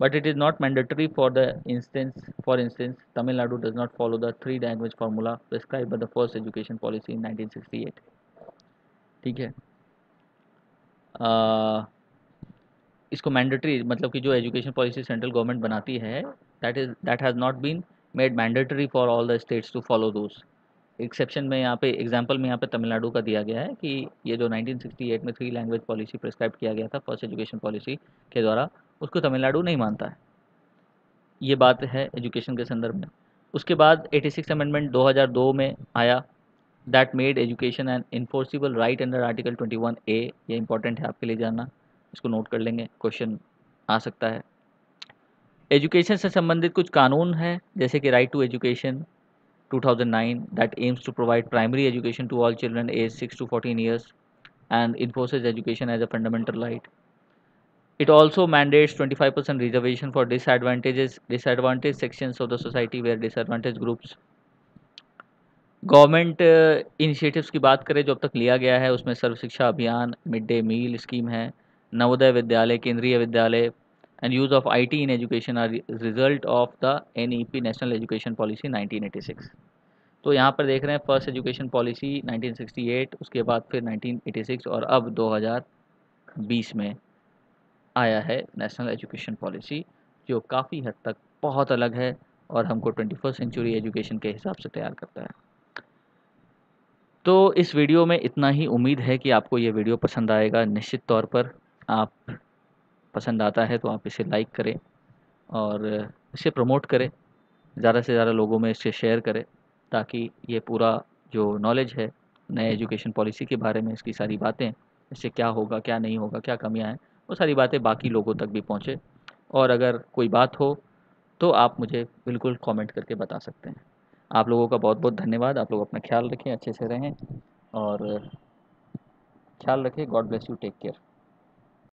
but it is not mandatory for the instance for instance Tamil Nadu does not follow the three language formula prescribe by the first education policy in nineteen sixty eight. ठीक है, uh, इसको mandatory मतलब कि जो education policy central government बनाती है that is that has not been made mandatory for all the states to follow those. Exception में यहाँ पे, एग्जांपल में यहाँ पे तमिलनाडु का दिया गया है कि ये जो नाइनटीन सिक्सटी एट में थ्री लैंग्वेज पॉलिसी प्रिस्क्राइब किया गया था फर्स्ट एजुकेशन पॉलिसी के द्वारा, उसको तमिलनाडु नहीं मानता है। ये बात है एजुकेशन के संदर्भ में। उसके बाद एटी सिक्स अमेंडमेंट दो हज़ार दो में आया that made education and enforceable right under article twenty one A. ये इंपॉर्टेंट है आपके लिए जानना, इसको नोट कर लेंगे, क्वेश्चन आ सकता है। एजुकेशन से संबंधित कुछ कानून हैं जैसे कि right to education two thousand nine that aims to provide primary education to all children age six to fourteen years and enforces education as a fundamental right. It also mandates twenty five percent reservation for disadvantages disadvantage sections of the society where disadvantage groups. Government initiatives की बात करें जो अब तक लिया गया है उसमें सर्व शिक्षा अभियान, मिड डे मील स्कीम है, Navodaya Vidyalaya, Kendriya Vidyalaya and use of IT in education are result of the NEP national education policy nineteen eighty six. तो यहाँ पर देख रहे हैं first education policy nineteen sixty eight, उसके बाद फिर नाइनटीन एटी सिक्स और अब दो हज़ार बीस में आया है नेशनल एजुकेशन पॉलिसी जो काफ़ी हद तक बहुत अलग है और हमको ट्वेंटी फर्स्ट सेंचुरी एजुकेशन के हिसाब से तैयार करता है। तो इस वीडियो में इतना ही। उम्मीद है कि आपको ये वीडियो पसंद आएगा। निश्चित तौर पर आप पसंद आता है तो आप इसे लाइक करें और इसे प्रमोट करें, ज़्यादा से ज़्यादा लोगों में इसे शेयर करें ताकि ये पूरा जो नॉलेज है नए एजुकेशन पॉलिसी के बारे में, इसकी सारी बातें, इससे क्या होगा, क्या नहीं होगा, क्या कमियां हैं, वो सारी बातें बाकी लोगों तक भी पहुँचे। और अगर कोई बात हो तो आप मुझे बिल्कुल कॉमेंट करके बता सकते हैं। आप लोगों का बहुत बहुत धन्यवाद। आप लोग अपना ख्याल रखें, अच्छे से रहें और ख्याल रखें। God bless you, take care.